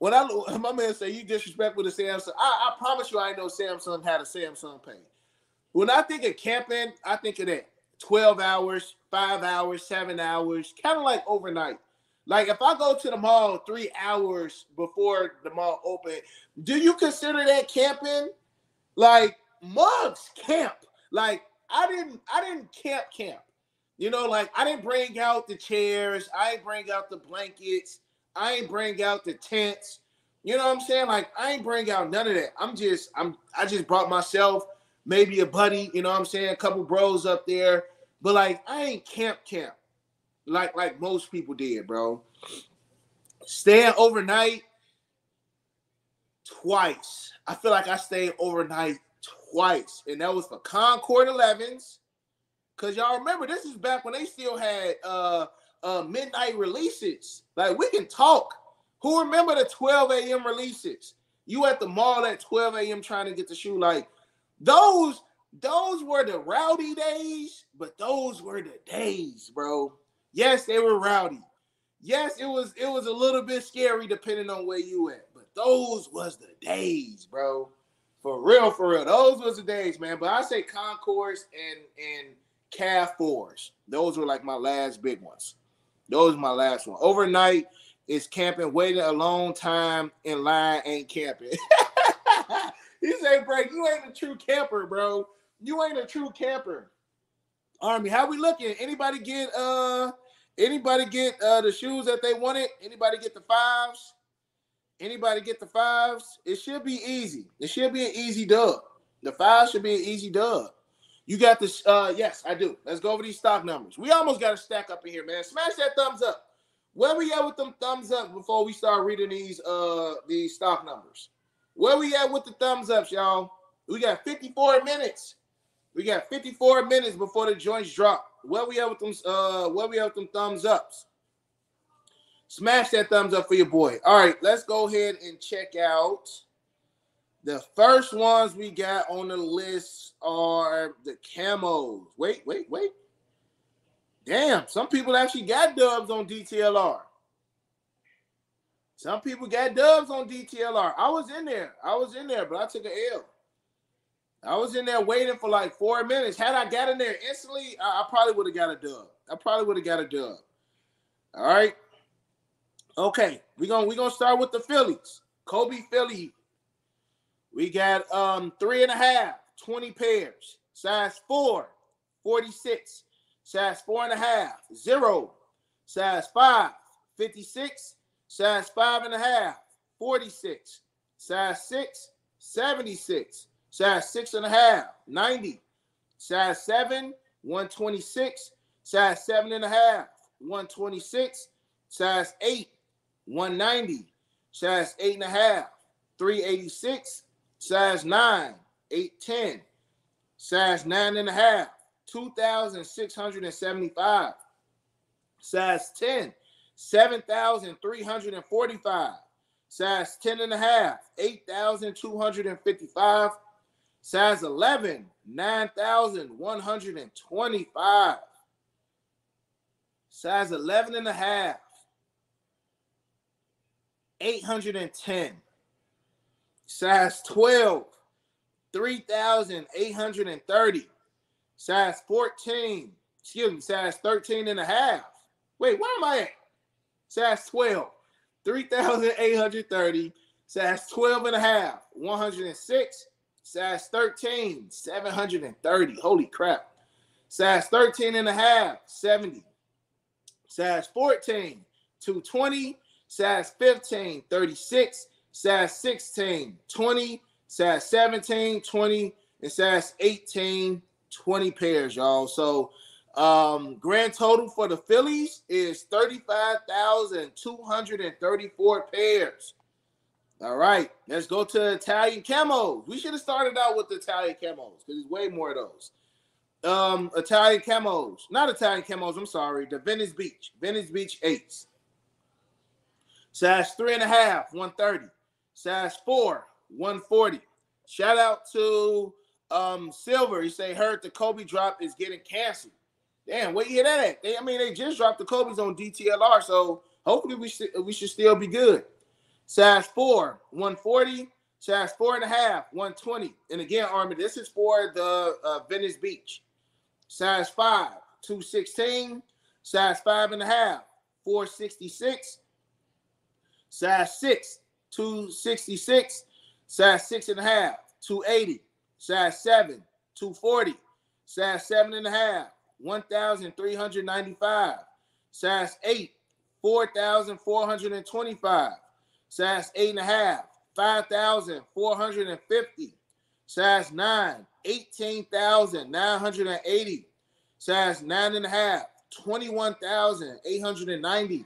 My man say you disrespectful to Samsung. I promise you I know Samsung had a Samsung Pay. When I think of camping, I think of that. 12 hours, 5 hours, 7 hours, kind of like overnight. Like if I go to the mall 3 hours before the mall open, do you consider that camping? Like mugs camp. Like I didn't camp. You know, like I didn't bring out the chairs. I didn't bring out the blankets. I ain't bring out the tents. You know what I'm saying? Like, I ain't bring out none of that. I just brought myself, maybe a buddy, you know what I'm saying? A couple bros up there. But like, I ain't camp. Like most people did, bro. Staying overnight twice. I feel like I stayed overnight twice. And that was for Concord 11s. Cause y'all remember, this is back when they still had midnight releases. Like we can talk. Who remember the 12 a.m. releases? You at the mall at 12 a.m. trying to get the shoe. Like those were the rowdy days, but those were the days, bro. Yes, they were rowdy. Yes, it was a little bit scary depending on where you at. But those was the days, bro. For real. Those was the days, man. But I say Concourse and Calf 4s. Those were like my last big ones. Those are my last one. Overnight is camping. Waiting a long time in line ain't camping. He said, Break, you ain't a true camper, bro. You ain't a true camper. Army, how we looking? Anybody get the shoes that they wanted? Anybody get the 5s? Anybody get the 5s? It should be easy. It should be an easy dub. The 5 should be an easy dub. You got this, yes, I do. Let's go over these stock numbers. We almost got a stack up in here, man. Smash that thumbs up. Where we at with them thumbs up before we start reading these stock numbers? Where we at with the thumbs ups, y'all? We got 54 minutes. We got 54 minutes before the joints drop. Where we at with them thumbs ups? Smash that thumbs up for your boy. All right, let's go ahead and check out. The first ones we got on the list are the camos. Wait. Damn, some people actually got dubs on DTLR. Some people got dubs on DTLR. I was in there, but I took an L. I was in there waiting for like 4 minutes. Had I got in there instantly, I probably would have got a dub. All right. Okay, we're gonna start with the Phillies. Kobe Philly. We got 3.5, 20 pairs. Size 4, 46. Size 4.5, 0. Size 5, 56. Size 5.5, 46. Size 6, 76. Size 6.5, 90. Size 7, 126. Size 7.5, 126. Size 8, 190. Size 8.5, 386. Size 9, 810. Size 9.5, 2,675. Size 10, 7,345. Size 10.5, 8,255. Size 11, 9,125. Size 11.5, 810. Size 12, 3,830. Size 14, excuse me, size 13.5. Wait, where am I at? Size 12, 3,830. Size 12.5, 106. Size 13, 730. Holy crap. Size 13.5, 70. Size 14, 220. Size 15, 36. Size 16, 20. Size 17, 20. And size 18, 20 pairs, y'all. So grand total for the Phillies is 35,234 pairs. All right, let's go to Italian camos. We should have started out with the Italian camos because there's way more of those. Italian camos, not Italian camos, I'm sorry. The Venice Beach 8s. Size 3.5, 130. Size 4, 140. Shout out to Silver. He say, heard the Kobe drop is getting canceled. Damn, where you hear that at? They just dropped the Kobe's on DTLR, so hopefully we should still be good. Size 4, 140. Size 4.5, 120. And again, Army, this is for the Venice Beach. Size 5, 216. Size 5.5, 466. Size 6, 266. Size 6.5, 280. Size 7, 240. Size 7.5, 1,395. Size 8, 4,425. Size 8.5, 5,450. Size 9, 18,980. Size 9.5, 21,890.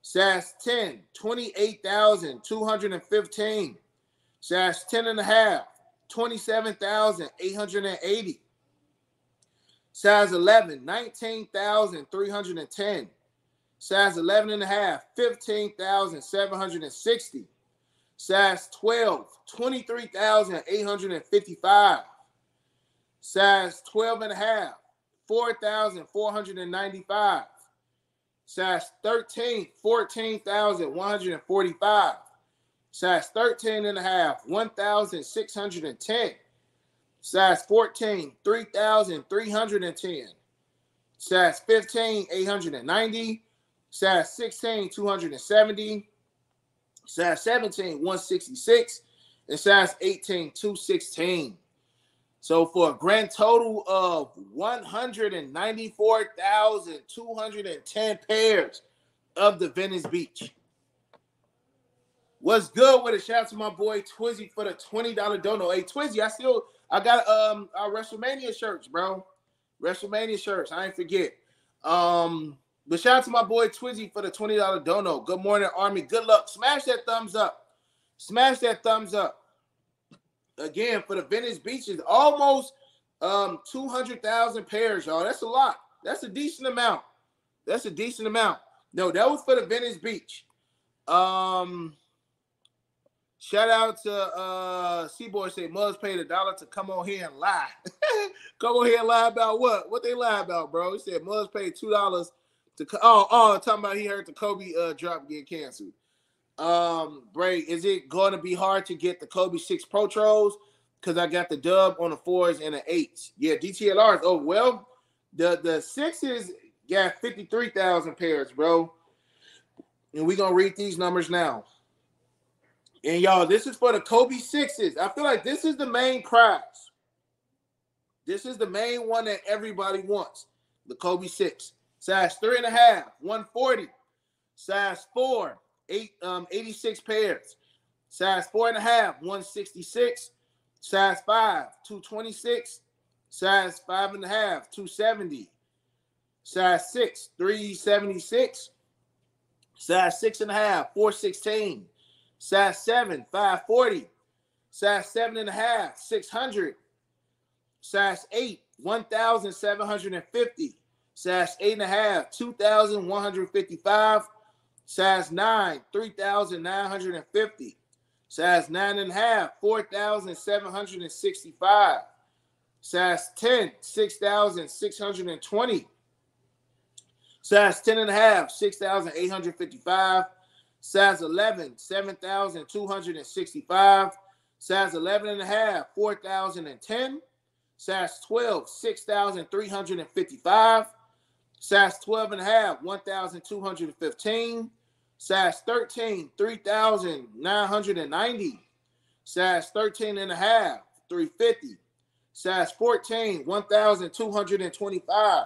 Size 10, 28,215. Size 10.5, 27,880. Size 11, 19,310. Size 11.5, 15,760. Size 12, 23,855. Size 12.5, 4,495. Size 13, 14,145. Size 13.5, 1,610. Size 14, 3,310. Size 15, 890. Size 16, 270. Size 17, 166. And size 18, 216. So for a grand total of 194,210 pairs of the Venice Beach. What's good with a shout out to my boy Twizzy for the $20 dono. Hey Twizzy, I got our WrestleMania shirts, bro. WrestleMania shirts, I ain't forget. But shout out to my boy Twizzy for the $20 dono. Good morning, Army. Good luck. Smash that thumbs up. Smash that thumbs up. Again, for the Venice Beaches, almost 200,000 pairs, y'all. That's a lot. That's a decent amount. That's a decent amount. No, that was for the Venice Beach. Shout out to C-Boy say, must pay the dollar to come on here and lie. Come on here and lie about what? What they lie about, bro? He said, must pay $2 to come. Oh, talking about he heard the Kobe drop get canceled. Bray, is it going to be hard to get the Kobe 6 Pro Tros? Because I got the dub on the 4s and the 8s. Yeah, DTLRs. Oh, well, the 6s got 53,000 pairs, bro. And we're going to read these numbers now. And y'all, this is for the Kobe 6s. I feel like this is the main prize. This is the main one that everybody wants. The Kobe 6. Size 3.5, 140. Size 4, 86 pairs. Size 4.5, 166. Size 5, 226. Size 5.5, 270. Size 6, 376. Size 6.5, 416. Size 7, 540. Size 7.5, 600. Size 8, 1,750. Size 8.5, 2,155. Size 9, 3,950. Size 9.5, 4,765. Size 10, 6,620. Size 10.5, 6,855. Size 11, 7,265. Size 11.5, 4,010. Size 12, 6,355. Size 12.5, 1,215. Size 13, 3,990. Size 13.5, 350. Size 14, 1,225.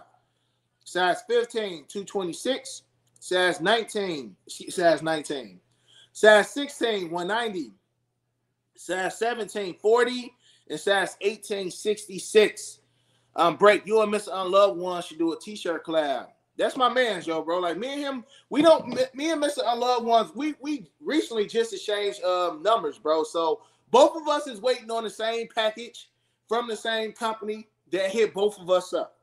Size 15, 226. Size 19. Size 16, 190. Size 17, 40. And size 18, 66. Break, you and Mr. Unloved One should do a t-shirt collab. That's my man's, yo, bro. Like, me and him, me and Mr. Unloved Ones, we recently just exchanged numbers, bro. So both of us is waiting on the same package from the same company that hit both of us up.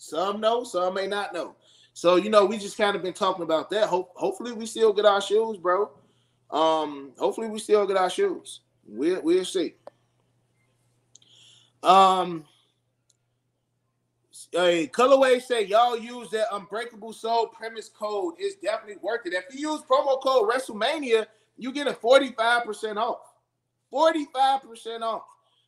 Some know, some may not know. So, you know, we just kind of been talking about that. Hopefully we still get our shoes, bro. Hopefully we still get our shoes. We'll see. Colorway say y'all use that Unbreakable Soul premise code. It's definitely worth it. If you use promo code WrestleMania, you get a 45% off. 45% off.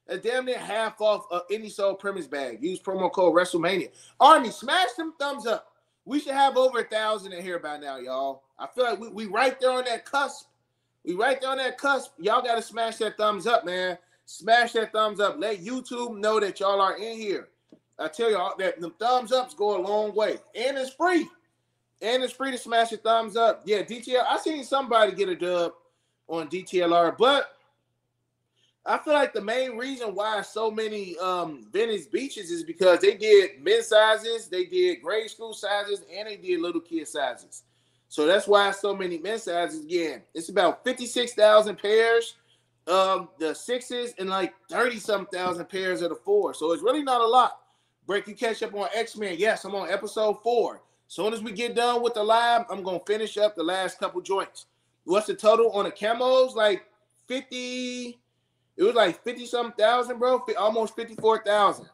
A damn near half off of any Soul premise bag. Use promo code WrestleMania. Army, smash them thumbs up. We should have over 1,000 in here by now, y'all. I feel like we right there on that cusp. We right there on that cusp. Y'all got to smash that thumbs up, man. Smash that thumbs up. Let YouTube know that y'all are in here. I tell y'all that the thumbs ups go a long way. And it's free. And it's free to smash your thumbs up. Yeah, DTLR. I seen somebody get a dub on DTLR. But I feel like the main reason why so many Venice Beaches is because they did men's sizes, they did grade school sizes, and they did little kid sizes. So that's why so many men's sizes. Again, it's about 56,000 pairs of the sixes and like 30-something thousand pairs of the fours. So it's really not a lot. Break, you catch up on X-Men. Yes, I'm on episode 4. Soon as we get done with the live, I'm going to finish up the last couple joints. What's the total on the camos? Like 50, it was like 50-something thousand, bro. Almost 54,000.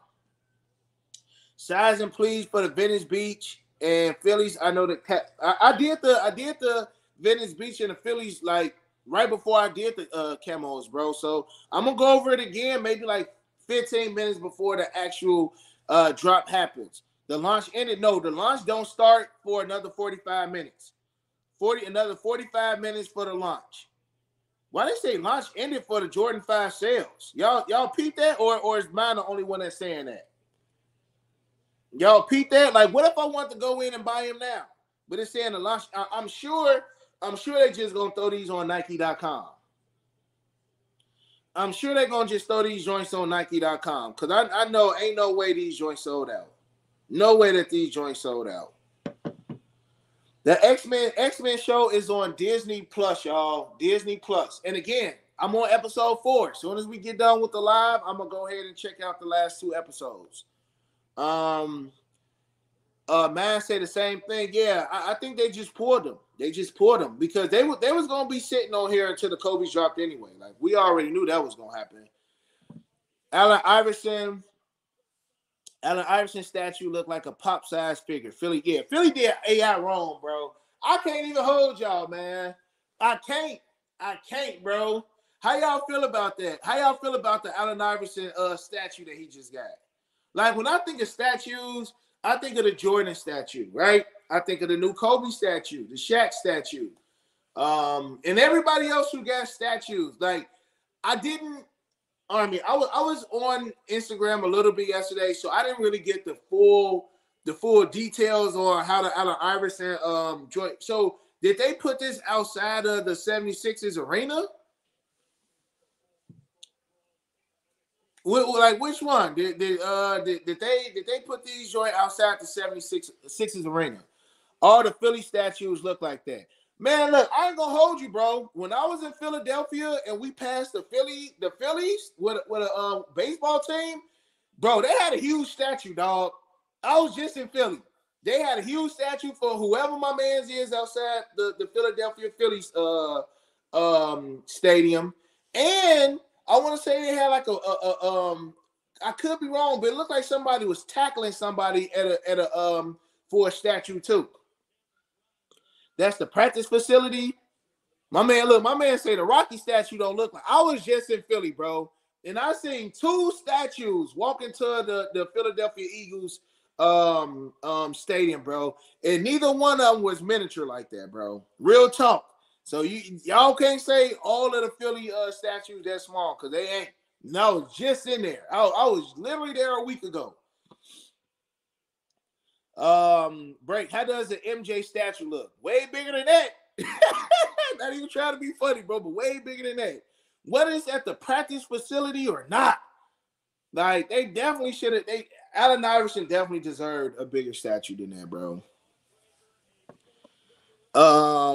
Sizing, please, for the Venice Beach and Phillies. I know the I did the Venice Beach and the Phillies like right before I did the camos, bro. So I'm going to go over it again maybe like 15 minutes before the actual drop happens. The launch ended. No, the launch don't start for another 45 minutes. Another 45 minutes for the launch. Why they say launch ended for the Jordan 5 sales? Y'all peep that, or is mine the only one that's saying that? Y'all peep that? Like, what if I want to go in and buy them now? But it's saying the launch. I'm sure they just gonna throw these on Nike.com. I'm sure they're going to just throw these joints on Nike.com because I know ain't no way these joints sold out. No way that these joints sold out. The X-Men show is on Disney+, y'all. Disney+. And again, I'm on episode 4. As soon as we get done with the live, I'm going to go ahead and check out the last 2 episodes. Man said the same thing. Yeah, I think they just poured them. They just poured them because they was going to be sitting on here until the Kobe's dropped anyway. Like, we already knew that was going to happen. Allen Iverson statue looked like a pop-sized figure. Philly, yeah. Philly did AI wrong, bro. I can't even hold y'all, man. I can't, bro. How y'all feel about that? How y'all feel about the Allen Iverson statue that he just got? Like, when I think of statues, I think of the Jordan statue, right? I think of the new Kobe statue, the Shaq statue, and everybody else who got statues. Like, I was on Instagram a little bit yesterday, so I didn't really get the full details on how the Allen Iverson joint. So did they put this outside of the 76ers arena? Like, which one? Did they put these joint outside the 76ers arena? All the Philly statues look like that. Man, look, I ain't gonna hold you, bro. When I was in Philadelphia and we passed the Phillies with a baseball team, Bro, they had a huge statue, dog. I was just in Philly. They had a huge statue for whoever my man's is outside the Philadelphia Phillies stadium. And I want to say they had like I could be wrong, but it looked like somebody was tackling somebody at a for a statue too. That's the practice facility. My man said the Rocky statue don't look like. I was just in Philly, bro, and I seen two statues walking to the Philadelphia Eagles stadium, bro, and neither one of them was miniature like that, bro. Real talk. So y'all can't say all of the Philly statues that small, because they ain't. No, just in there. I was literally there a week ago. Break. How does the MJ statue look? Way bigger than that. Not even trying to be funny, bro, but way bigger than that. Whether it's at the practice facility or not, like they definitely should have. Allen Iverson definitely deserved a bigger statue than that, bro.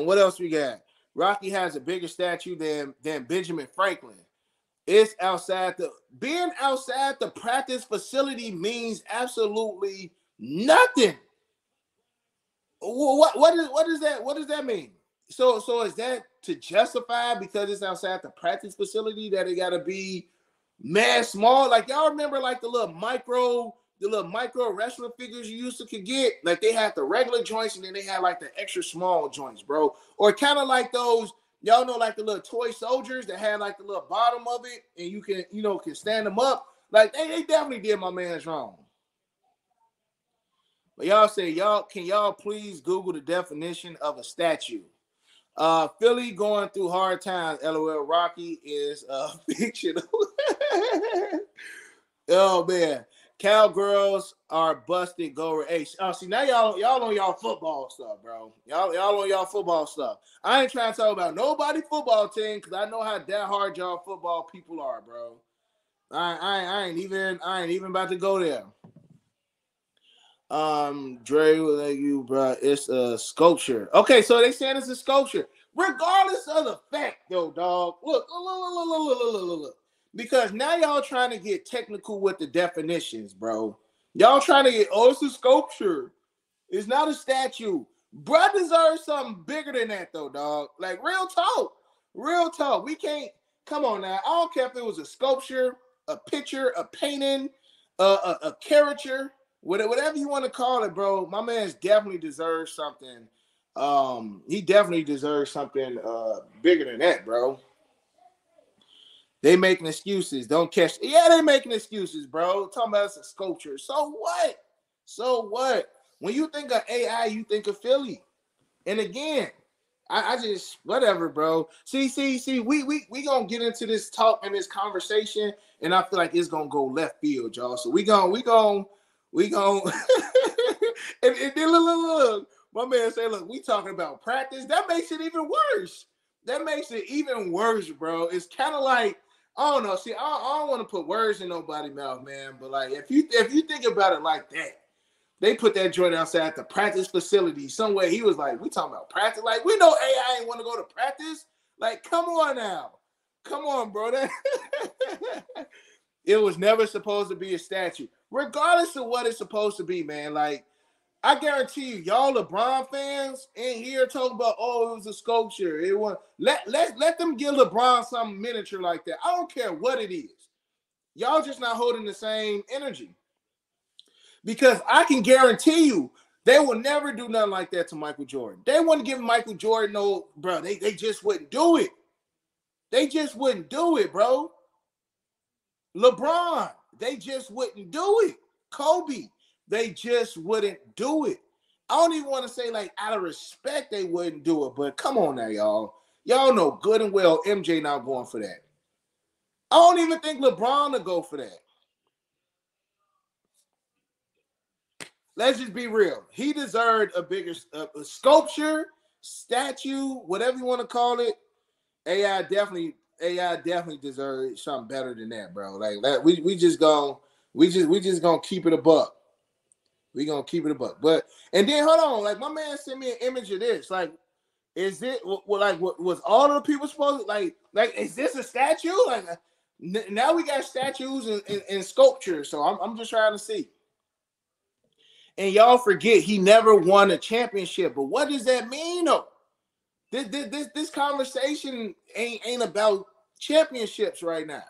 What else we got? Rocky has a bigger statue than Benjamin Franklin. It's outside the being outside the practice facility means absolutely nothing. What does that mean? So is that to justify because it's outside the practice facility that it gotta be mad small? Like y'all remember like the little micro wrestling figures you used to could get? Like they had the regular joints and then they had like the extra small joints, bro. Or kind of like those. Y'all know like the little toy soldiers that had like the little bottom of it and you can, can stand them up. Like they definitely did my man's wrong. But y'all say, can y'all please Google the definition of a statue? Philly going through hard times. LOL, Rocky is fictional. Oh, man. Cowgirls are busted. Go ace. Oh, see now y'all on y'all football stuff, bro. Y'all on y'all football stuff. I ain't trying to talk about nobody football team because I know how that hard y'all football people are, bro. I ain't even about to go there. Dre will let you, bro. It's a sculpture. Okay, so they saying it's a sculpture, regardless of the fact, though, dog. Look. Because now y'all trying to get technical with the definitions, bro. Y'all trying to get, it's a sculpture. It's not a statue. Bro deserves something bigger than that, though, dog. Like, real talk. Real talk. We can't, come on now. I don't care if it was a sculpture, a picture, a painting, a caricature, whatever you want to call it, bro. My man's definitely deserves something. He definitely deserves something bigger than that, bro. They making excuses. Don't catch. Yeah, they making excuses, bro. Talking about it's a sculpture. So what? So what? When you think of AI, you think of Philly. And again, I just whatever, bro. See. We gonna get into this talk and this conversation, and I feel like it's gonna go left field, y'all. So we gonna. and then look. My man say, look, we talking about practice. That makes it even worse. Bro. It's kind of like. I don't know. See, I don't want to put words in nobody's mouth, man. But like, if you think about it like that, they put that joint outside the practice facility somewhere. He was like, "We talking about practice? Like, we know AI ain't want to go to practice. Like, come on now, come on, bro." It was never supposed to be a statue, regardless of what it's supposed to be, man. Like, I guarantee you, y'all LeBron fans in here talking about, it was a sculpture. It was let them give LeBron something miniature like that. I don't care what it is. Y'all just not holding the same energy. Because I can guarantee you, they will never do nothing like that to Michael Jordan. They wouldn't give Michael Jordan no, bro. They just wouldn't do it. They just wouldn't do it, bro. LeBron, they just wouldn't do it. Kobe. They just wouldn't do it. I don't even want to say, like, out of respect, they wouldn't do it. But come on now, y'all. Y'all know good and well MJ not going for that. I don't even think LeBron will go for that. Let's just be real. He deserved a bigger a sculpture, statue, whatever you want to call it. AI definitely deserved something better than that, bro. Like we just gonna keep it a buck. We're going to keep it a buck. But, and then, hold on. Like, my man sent me an image of this. Like, is it, was all of the people supposed to, like, is this a statue? Like, Now we got statues and sculptures. So I'm just trying to see. And y'all forget he never won a championship. But what does that mean, though? This conversation ain't about championships right now.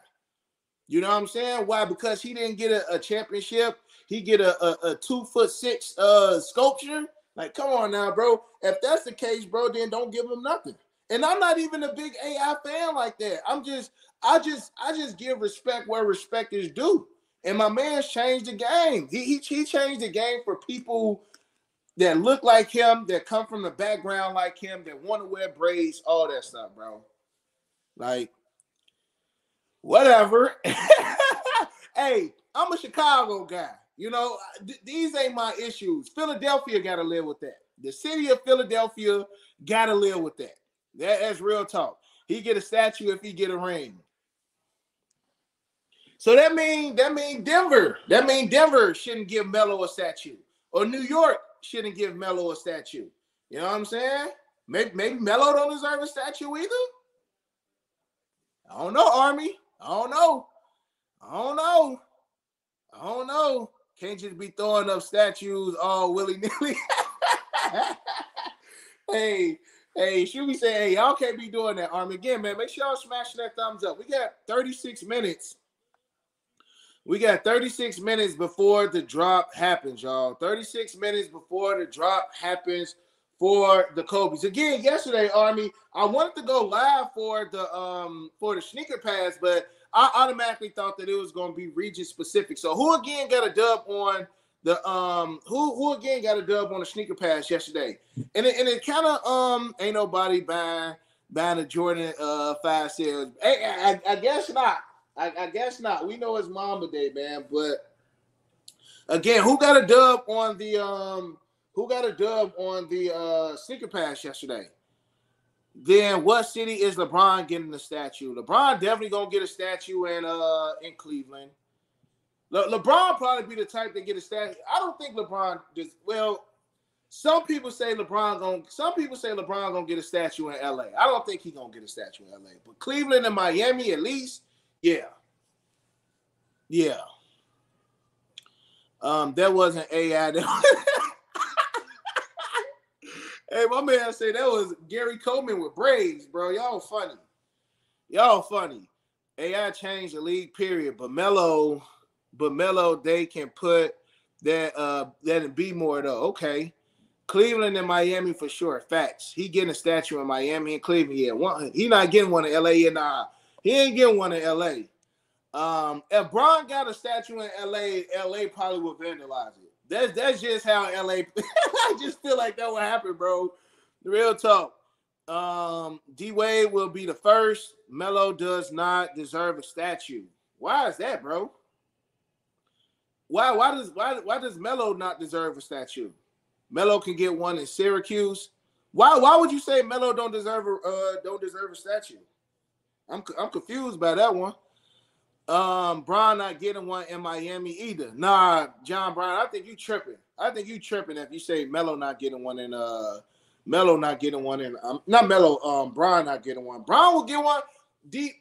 You know what I'm saying? Why? Because he didn't get a championship. He get a 2'6" sculpture. Like, come on now, bro. If that's the case, bro, then don't give him nothing. And I'm not even a big AI fan like that. I just give respect where respect is due. And my man's changed the game. He changed the game for people that look like him, that come from the background like him, that want to wear braids, all that stuff, bro. Like, whatever. Hey, I'm a Chicago guy. You know, these ain't my issues. Philadelphia got to live with that. The city of Philadelphia got to live with that. That's real talk. He get a statue if he get a ring. So that mean Denver shouldn't give Melo a statue, or New York shouldn't give Melo a statue. You know what I'm saying? Maybe Melo don't deserve a statue either. I don't know, Army. I don't know. Can't just be throwing up statues all willy-nilly. Hey, should we say, hey, y'all can't be doing that, Army. Again, man, make sure y'all smash that thumbs up. We got 36 minutes. We got 36 minutes before the drop happens, y'all. 36 minutes before the drop happens for the Kobe's. Again, yesterday, Army, I wanted to go live for the Sneaker Pass, but I automatically thought that it was going to be region specific. So who again got a dub on the who again got a dub on the Sneaker Pass yesterday? And it kind of ain't nobody buying a Jordan 5 sales. I guess not. I guess not. We know it's Mamba Day, man. But again, who got a dub on the Sneaker Pass yesterday? Then what city is LeBron getting the statue? LeBron definitely gonna get a statue in Cleveland. LeBron probably be the type to get a statue. I don't think LeBron just, well, some people say LeBron gonna get a statue in LA. I don't think he gonna get a statue in LA, but Cleveland and Miami at least, yeah. That wasn't AI. Hey, my man said that was Gary Coleman with braids, bro. Y'all funny. AI changed the league, period. But Melo, they can put that and be more, though. Okay. Cleveland and Miami for sure. Facts. He getting a statue in Miami and Cleveland. Yeah, he not getting one in L.A. Nah, he ain't getting one in L.A. If Bron got a statue in L.A., L.A. probably would vandalize it. That's just how LA. I just feel like that will happen, bro. Real talk. D-Wade will be the first. Melo does not deserve a statue. Why is that, bro? Why does Melo not deserve a statue? Melo can get one in Syracuse. Why would you say Melo don't deserve a statue? I'm confused by that one. Brown not getting one in Miami either. Nah, John Brown, I think you tripping. If you say Melo not getting one in Brown not getting one. Brown will get one. D.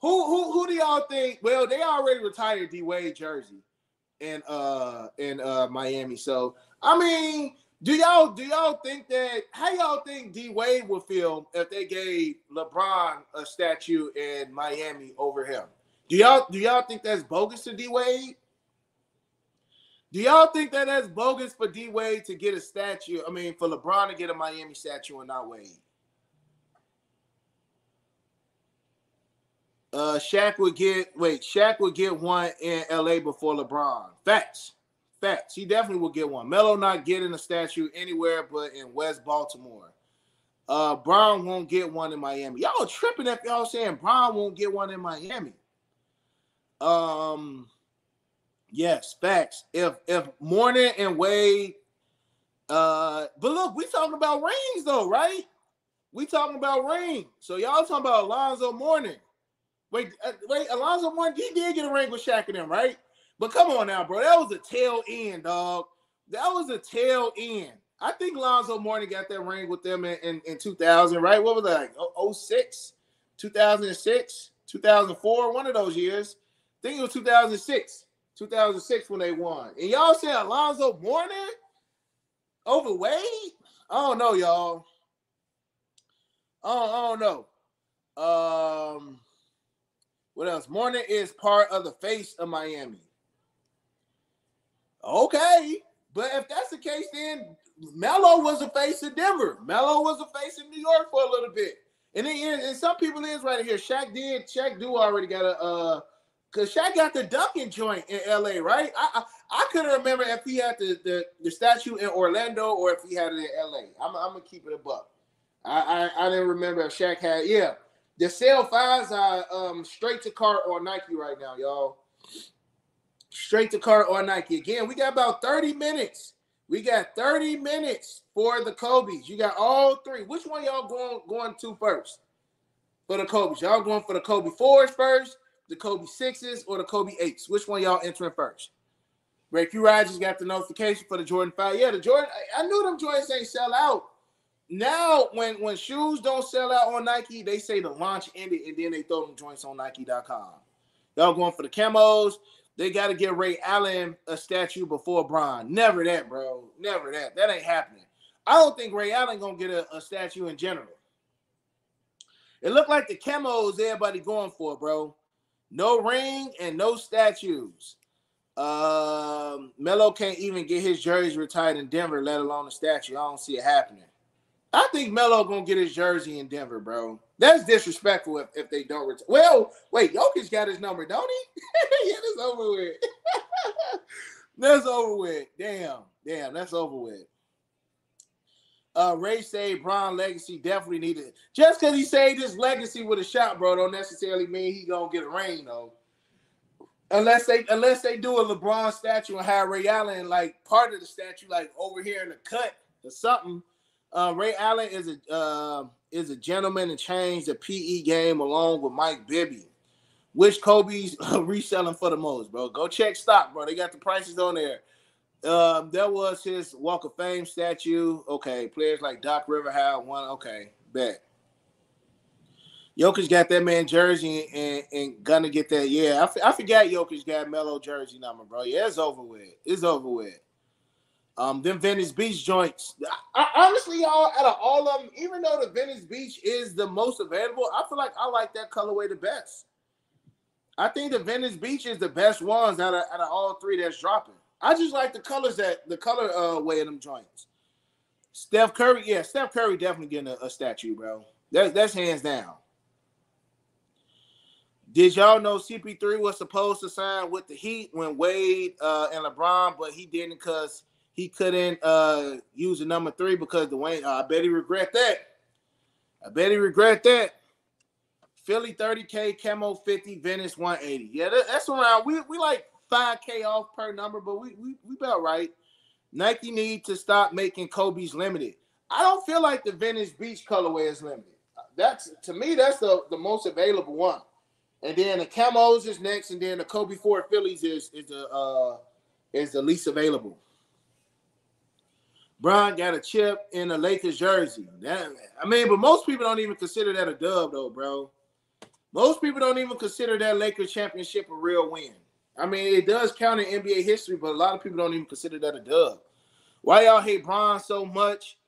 Who do y'all think? Well, they already retired D Wade jersey in Miami. So I mean, do y'all think that? How y'all think D Wade would feel if they gave LeBron a statue in Miami over him? Do y'all think that's bogus to D Wade? Do y'all think that that's bogus for D Wade to get a statue? I mean, for LeBron to get a Miami statue and not Wade? Shaq would get one in LA before LeBron. Facts. He definitely will get one. Melo not getting a statue anywhere but in West Baltimore. Brown won't get one in Miami. Y'all tripping if y'all saying Brown won't get one in Miami. Yes, facts. If Mourning and Wade, but look, we talking about rings though, right? We talking about rings. So y'all talking about Alonzo Mourning. Wait, Alonzo Mourning, he did get a ring with Shaq and him, right? But come on now, bro. That was a tail end, dog. I think Alonzo Mourning got that ring with them in 2000, right? What was that, like, 2006? 2004, one of those years. I think it was 2006. 2006 when they won. And y'all said Alonzo Mourning over Wade? I don't know, y'all. I don't know. What else? Mourning is part of the face of Miami. Okay. But if that's the case, then Melo was a face in Denver. Melo was a face in New York for a little bit. And it is, and some people is right here. Shaq already got a because Shaq got the dunking joint in LA, right? I couldn't remember if he had the statue in Orlando or if he had it in LA. I'm gonna keep it a buck. I didn't remember if Shaq had, yeah. The sale 5s are straight to cart on Nike right now, y'all. Straight to cart on Nike. Again, we got about 30 minutes. We got 30 minutes for the Kobe's. You got all three. Which one y'all going to first for the Kobe's? Y'all going for the Kobe 4s first, the Kobe 6s, or the Kobe 8s? Which one y'all entering first? Ray Q Rogers got the notification for the Jordan 5. Yeah, the Jordan. I knew them Jordans ain't sell out. Now, when shoes don't sell out on Nike, they say the launch ended, and then they throw them joints on Nike.com. Y'all going for the camos. They got to get Ray Allen a statue before Bron. Never that, bro. Never that. That ain't happening. I don't think Ray Allen going to get a statue in general. It looked like the camos everybody going for, bro. No ring and no statues. Melo can't even get his jerseys retired in Denver, let alone a statue. I don't see it happening. I think Melo gonna get his jersey in Denver, bro. That's disrespectful if they don't retire. Well, wait, Jokic got his number, don't he? Yeah, that's over with. That's over with. Damn, that's over with. Ray said Bron legacy definitely needed. Just because he saved his legacy with a shot, bro, don't necessarily mean he gonna get a ring, though. Unless they do a LeBron statue and have Ray Allen like part of the statue, like over here in the cut or something. Ray Allen is a gentleman and changed the PE game along with Mike Bibby. Which Kobe's reselling for the most, bro? Go check stock, bro. They got the prices on there. That was his Walk of Fame statue. Okay, players like Doc Rivers had one. Okay, bet. Jokic got that man jersey and gonna get that. Yeah, I forgot Jokic got Melo jersey number, bro. Yeah, it's over with. It's over with. Them Venice Beach joints. I honestly, y'all, out of all of them, even though the Venice Beach is the most available, I feel like I like that colorway the best. I think the Venice Beach is the best ones out of all three that's dropping. I just like the colors way of them joints. Steph Curry definitely getting a statue, bro. That's hands down. Did y'all know CP3 was supposed to sign with the Heat when Wade and LeBron, but he didn't because he couldn't use the number 3 because Dwyane. I bet he regret that. Philly 30K, Camo 50, Venice 180. Yeah, that's around. We like 5K off per number, but we about right. Nike need to stop making Kobe's limited. I don't feel like the Venice Beach colorway is limited. That's the most available one. And then the camos is next, and then the Kobe 4 Phillies is the least available. Bron got a chip in a Lakers jersey. But most people don't even consider that a dub, though, bro. Most people don't even consider that Lakers championship a real win. I mean, it does count in NBA history, but a lot of people don't even consider that a dub. Why y'all hate Bron so much?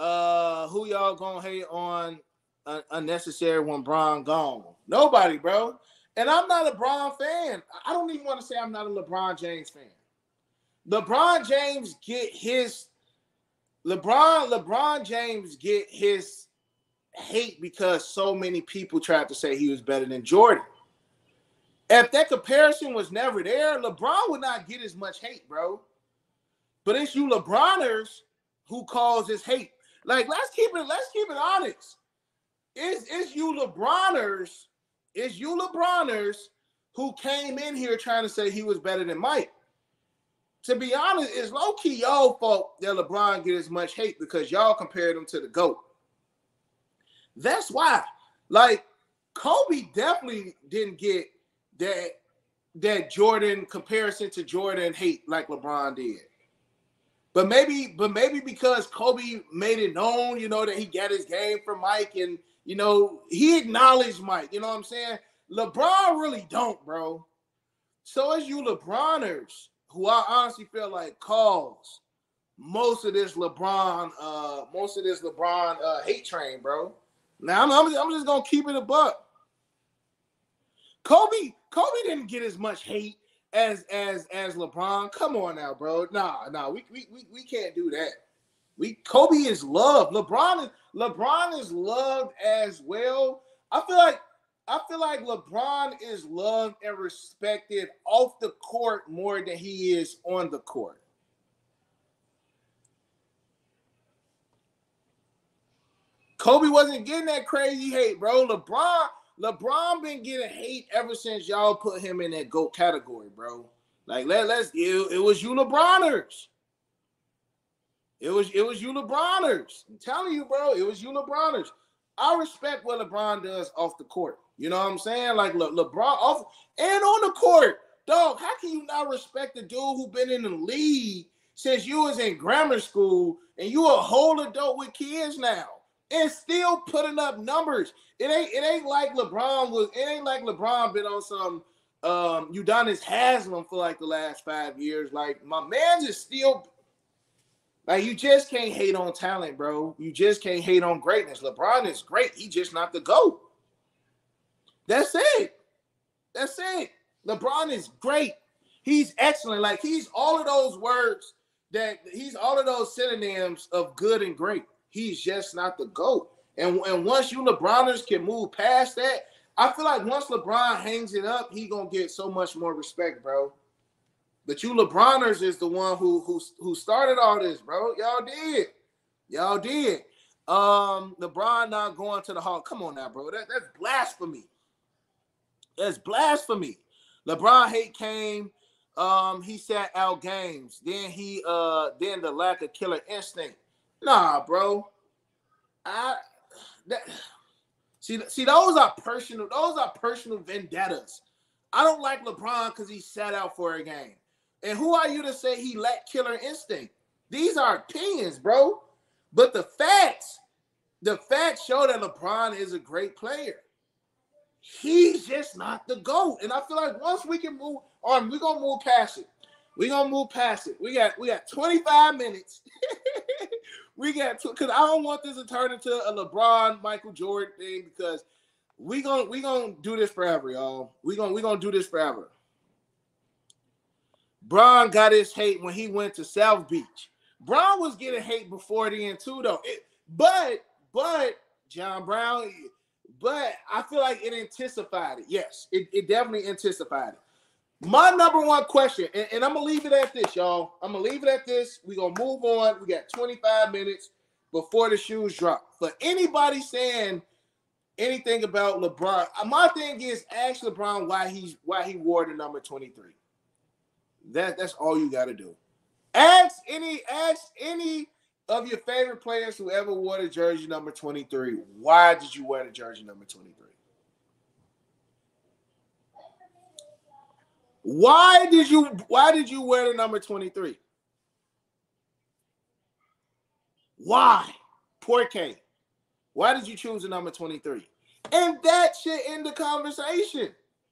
Who y'all gonna hate on unnecessary when Bron gone? Nobody, bro. And I'm not a Bron fan. I don't even want to say I'm not a LeBron James fan. LeBron James get his hate because so many people tried to say he was better than Jordan. If that comparison was never there, LeBron would not get as much hate, bro. But it's you LeBroners who cause this hate. Like, let's keep it honest. It's you LeBroners who came in here trying to say he was better than Mike. To be honest, it's low-key y'all fault that LeBron get as much hate because y'all compared him to the GOAT. That's why. Like, Kobe definitely didn't get that Jordan comparison to Jordan hate like LeBron did. But maybe because Kobe made it known, that he got his game from Mike and, he acknowledged Mike. You know what I'm saying? LeBron really don't, bro. So as you LeBroners, who I honestly feel like calls most of this LeBron, hate train, bro. Now I'm just gonna keep it a buck. Kobe didn't get as much hate as LeBron. Come on now, bro. Nah, we can't do that. Kobe is loved. LeBron is loved as well. I feel like LeBron is loved and respected off the court more than he is on the court. Kobe wasn't getting that crazy hate, bro. LeBron been getting hate ever since y'all put him in that GOAT category, bro. Like it was you LeBroners. It was you LeBroners. I'm telling you, bro, it was you LeBroners. I respect what LeBron does off the court. You know what I'm saying? Like LeBron off and on the court, dog. How can you not respect the dude who been in the league since you was in grammar school and you a whole adult with kids now? And still putting up numbers. It ain't like LeBron was. It ain't like LeBron been on some Udonis Haslam for like the last 5 years. Like my man's is still. Like you just can't hate on talent, bro. You just can't hate on greatness. LeBron is great. He just not the GOAT. That's it. That's it. LeBron is great. He's excellent. Like he's all of those words that he's all of those synonyms of good and great. He's just not the GOAT. And once you LeBroners can move past that, I feel like once LeBron hangs it up, he gonna get so much more respect, bro. But you LeBroners is the one who started all this, bro. Y'all did. LeBron not going to the Hall. Come on now, bro. That's blasphemy. That's blasphemy. LeBron hate came. He sat out games. Then he then the lack of killer instinct. Nah, bro. See, those are personal vendettas. I don't like LeBron because he sat out for a game. And who are you to say he lacked killer instinct? These are opinions, bro. But the facts show that LeBron is a great player. He's just not the GOAT. And I feel like once we can move on, we're gonna move past it. We're gonna move past it. We got 25 minutes. Because I don't want this to turn into a LeBron, Michael Jordan thing because we gonna do this forever, y'all. We gonna do this forever. Bron got his hate when he went to South Beach. Bron was getting hate before the end too, though. But John Brown, but I feel like it intensified it. Yes, it definitely intensified it. My number one question, and I'm gonna leave it at this, y'all. I'm gonna leave it at this. We gonna move on. We got 25 minutes before the shoes drop. For anybody saying anything about LeBron, my thing is ask LeBron why he wore the number 23. That's all you got to do. Ask any of your favorite players who ever wore the jersey number 23. Why did you wear the jersey number 23? Why did you wear the number 23? Why? Poor K. Why did you choose the number 23? And that should end the conversation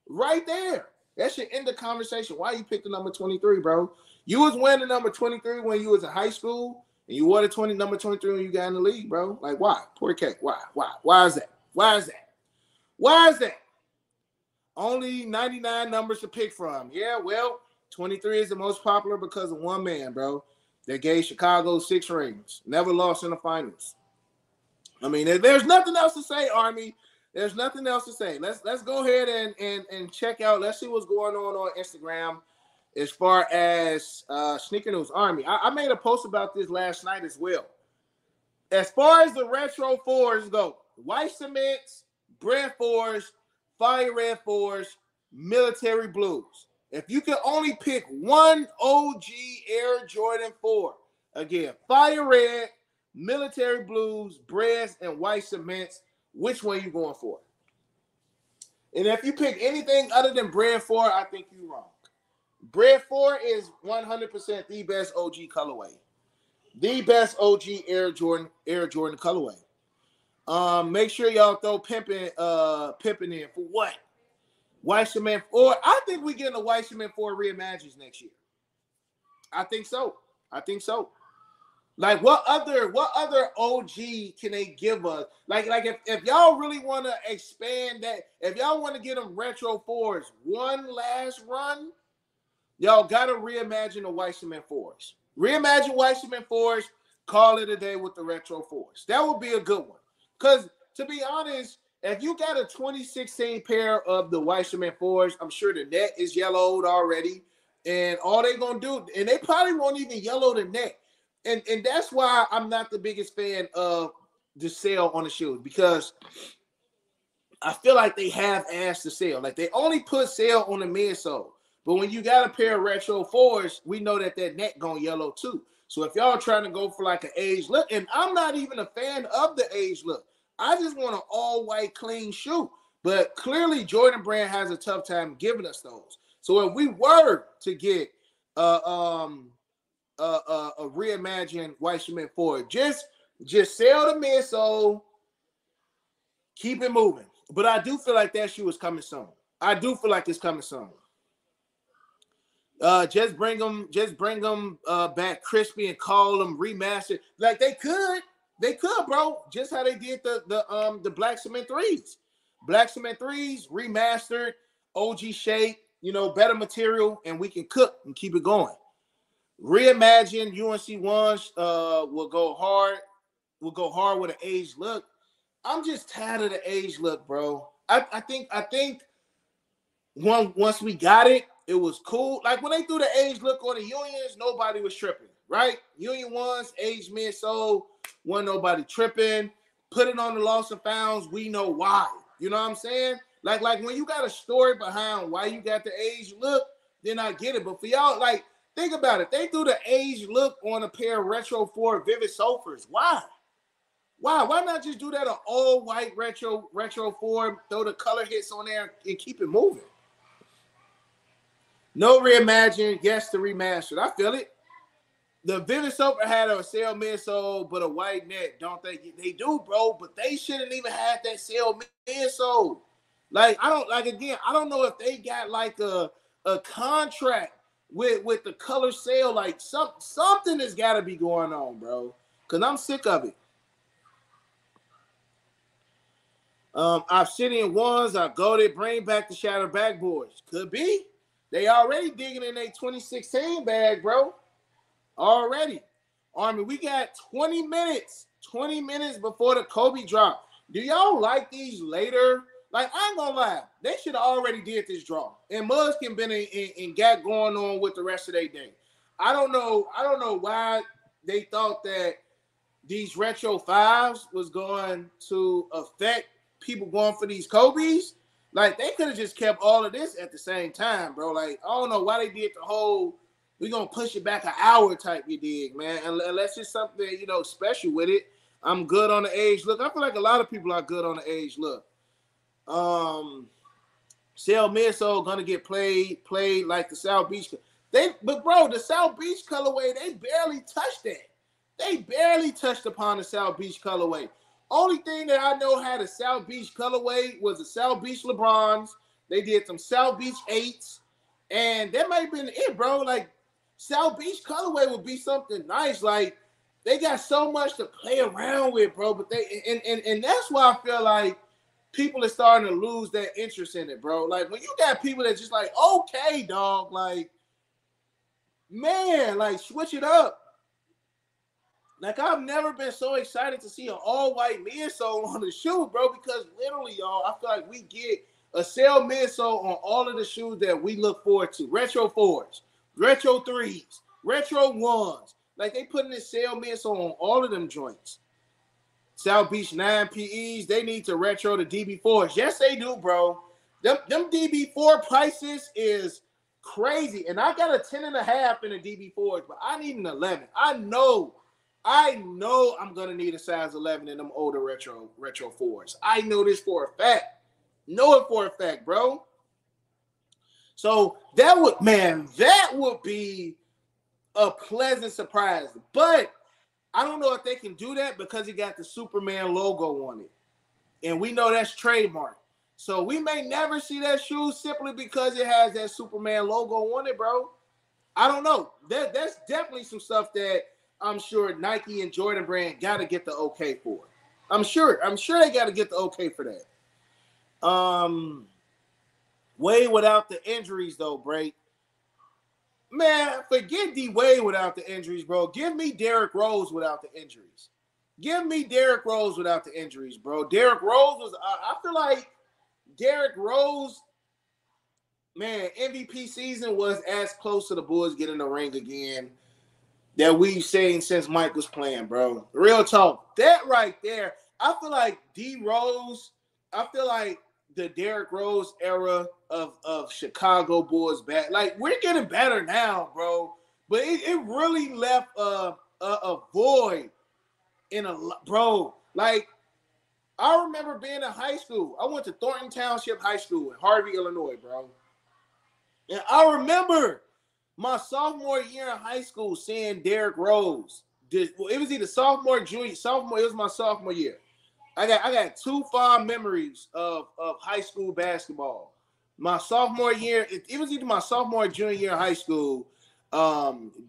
right there. That should end the conversation. Why you picked the number 23, bro? You was wearing the number 23 when you was in high school, and you wore the number 23 when you got in the league, bro. Like, why? Poor K. Why? Why is that? Only 99 numbers to pick from. Yeah, well, 23 is the most popular because of one man, bro. They gave Chicago 6 rings. Never lost in the finals. I mean, there's nothing else to say, Army. There's nothing else to say. Let's go ahead and check out. Let's see what's going on Instagram as far as sneaker news. Army, I made a post about this last night as well. As far as the retro fours go, White Cements, Bred fours, Fire Red fours, Military Blues. If you can only pick one OG Air Jordan 4, again, Fire Red, Military Blues, Breds, and White Cements, which one you going for? And if you pick anything other than Bred 4, I think you're wrong. Bred 4 is 100% the best OG colorway. The best OG Air Jordan colorway. Make sure y'all throw pimping in for what? White Cement, or I think we're getting a White Cement for reimagines next year. I think so. I think so. Like, what other OG can they give us? Like if y'all really want to expand that, if y'all want to get them retro fours one last run, y'all got to reimagine the White Cement fours. Reimagine White Cement fours. Call it a day with the retro fours. That would be a good one. Because to be honest, if you got a 2016 pair of the White Cement fours, I'm sure the net is yellowed already. And all they're going to do, and they probably won't even yellow the net. And that's why I'm not the biggest fan of the sale on the shoes, because I feel like they have asked to sell. Like, they only put sale on the midsole. But when you got a pair of retro fours, we know that that net going to yellow too. So if y'all trying to go for like an age look, and I'm not even a fan of the age look. I just want an all-white clean shoe. But clearly Jordan Brand has a tough time giving us those. So if we were to get a reimagined White Cement for just sell the midsole, keep it moving. But I do feel like that shoe is coming soon. I do feel like it's coming soon. Just bring them back crispy and call them remastered. Like, they could, bro. Just how they did the Black Cement 3s. Black Cement 3s remastered, OG shape, you know, better material, and we can cook and keep it going. Reimagine UNC ones will go hard with an age look. I'm just tired of the age look, bro. I think once we got it, it was cool. Like, when they threw the age look on the unions, nobody was tripping, right? Union ones, age midsole, wasn't nobody tripping. Put it on the loss and founds, we know why. You know what I'm saying? Like when you got a story behind why you got the age look, then I get it. But for y'all, like, think about it. They threw the age look on a pair of retro four Vivid Sulfurs. Why? Why? Why not just do that an all-white retro four, throw the color hits on there and keep it moving? No reimagined, yes to remastered. I feel it. The Venice Open had a sale midsole, but a white net. Don't they do, bro? But they shouldn't even have that sale midsole. Like, I don't like. Again, I don't know if they got like a contract with the color sale. Like, something has got to be going on, bro. Cause I'm sick of it. Obsidian ones are goated. Bring back the shadow backboards. Could be. They already digging in their 2016 bag, bro. Already. Army, we got 20 minutes. 20 minutes before the Kobe drop. Do y'all like these later? Like, I ain't gonna lie. They should have already did this draw. And Muskin been in got going on with the rest of their day. I don't know why they thought that these retro fives was going to affect people going for these Kobes. Like, they could have just kept all of this at the same time, bro. Like, I don't know why they did the whole "we're going to push it back an hour" type, you dig, man. Unless it's something, you know, special with it. I'm good on the age look. I feel like a lot of people are good on the age look. Sale midsole going to get played like the South Beach. But, bro, the South Beach colorway, they barely touched that. They barely touched upon the South Beach colorway. Only thing that I know had a South Beach colorway was the South Beach LeBrons. They did some South Beach 8s. And that might have been it, bro. Like, South Beach colorway would be something nice. Like, they got so much to play around with, bro. But they and that's why I feel like people are starting to lose their interest in it, bro. Like, when you got people that just like, okay, dog, like, man, like, switch it up. Like, I've never been so excited to see an all-white midsole on the shoe, bro, because literally, y'all, I feel like we get a sale midsole on all of the shoes that we look forward to. Retro 4s, Retro 3s, Retro 1s. Like, they putting this sale midsole on all of them joints. South Beach 9 PEs, they need to retro the DB4s. Yes, they do, bro. Them DB4 prices is crazy. And I got a 10.5 in the DB4s, but I need an 11. I know I'm going to need a size 11 in them older retro 4s. I know this for a fact. Know it for a fact, bro. So that would be a pleasant surprise. But I don't know if they can do that because it got the Superman logo on it. And we know that's trademark. So we may never see that shoe simply because it has that Superman logo on it, bro. I don't know. That's definitely some stuff that I'm sure Nike and Jordan Brand got to get the okay for. I'm sure they got to get the okay for that. Wade without the injuries, though, Bray. Man, forget D Wade without the injuries, bro. Give me Derrick Rose without the injuries. Give me Derrick Rose without the injuries, bro. Derrick Rose was, I feel like Derrick Rose, man, MVP season was as close to the Bulls getting the ring again that we've seen since Mike was playing, bro. Real talk. That right there, I feel like the Derrick Rose era of Chicago Bulls back. Like, we're getting better now, bro. But it really left a void in a – bro, like, I remember being in high school. I went to Thornton Township High School in Harvey, Illinois, bro. And I remember my sophomore year in high school seeing Derrick Rose. It was either sophomore, it was my sophomore year. I got two fond memories of high school basketball. My sophomore year, it was either my sophomore or junior year in high school.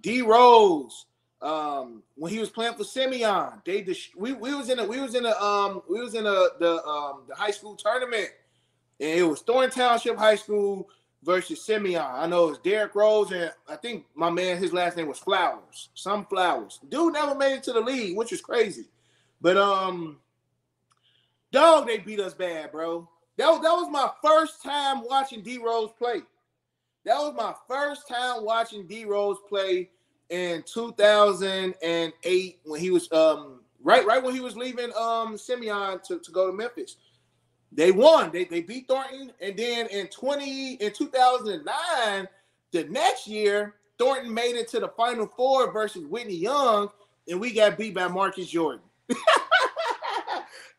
D Rose, when he was playing for Simeon, we was in the high school tournament, and it was Thornton Township High School versus Simeon. I know it's Derrick Rose, and I think my man, his last name was Flowers. Some Flowers. Dude never made it to the league, which is crazy, but dog, they beat us bad, bro. That was my first time watching D-Rose play. That was my first time watching D-Rose play in 2008 when he was right when he was leaving Simeon to go to Memphis. They won. They beat Thornton, and then in 2009, the next year, Thornton made it to the Final Four versus Whitney Young, and we got beat by Marcus Jordan.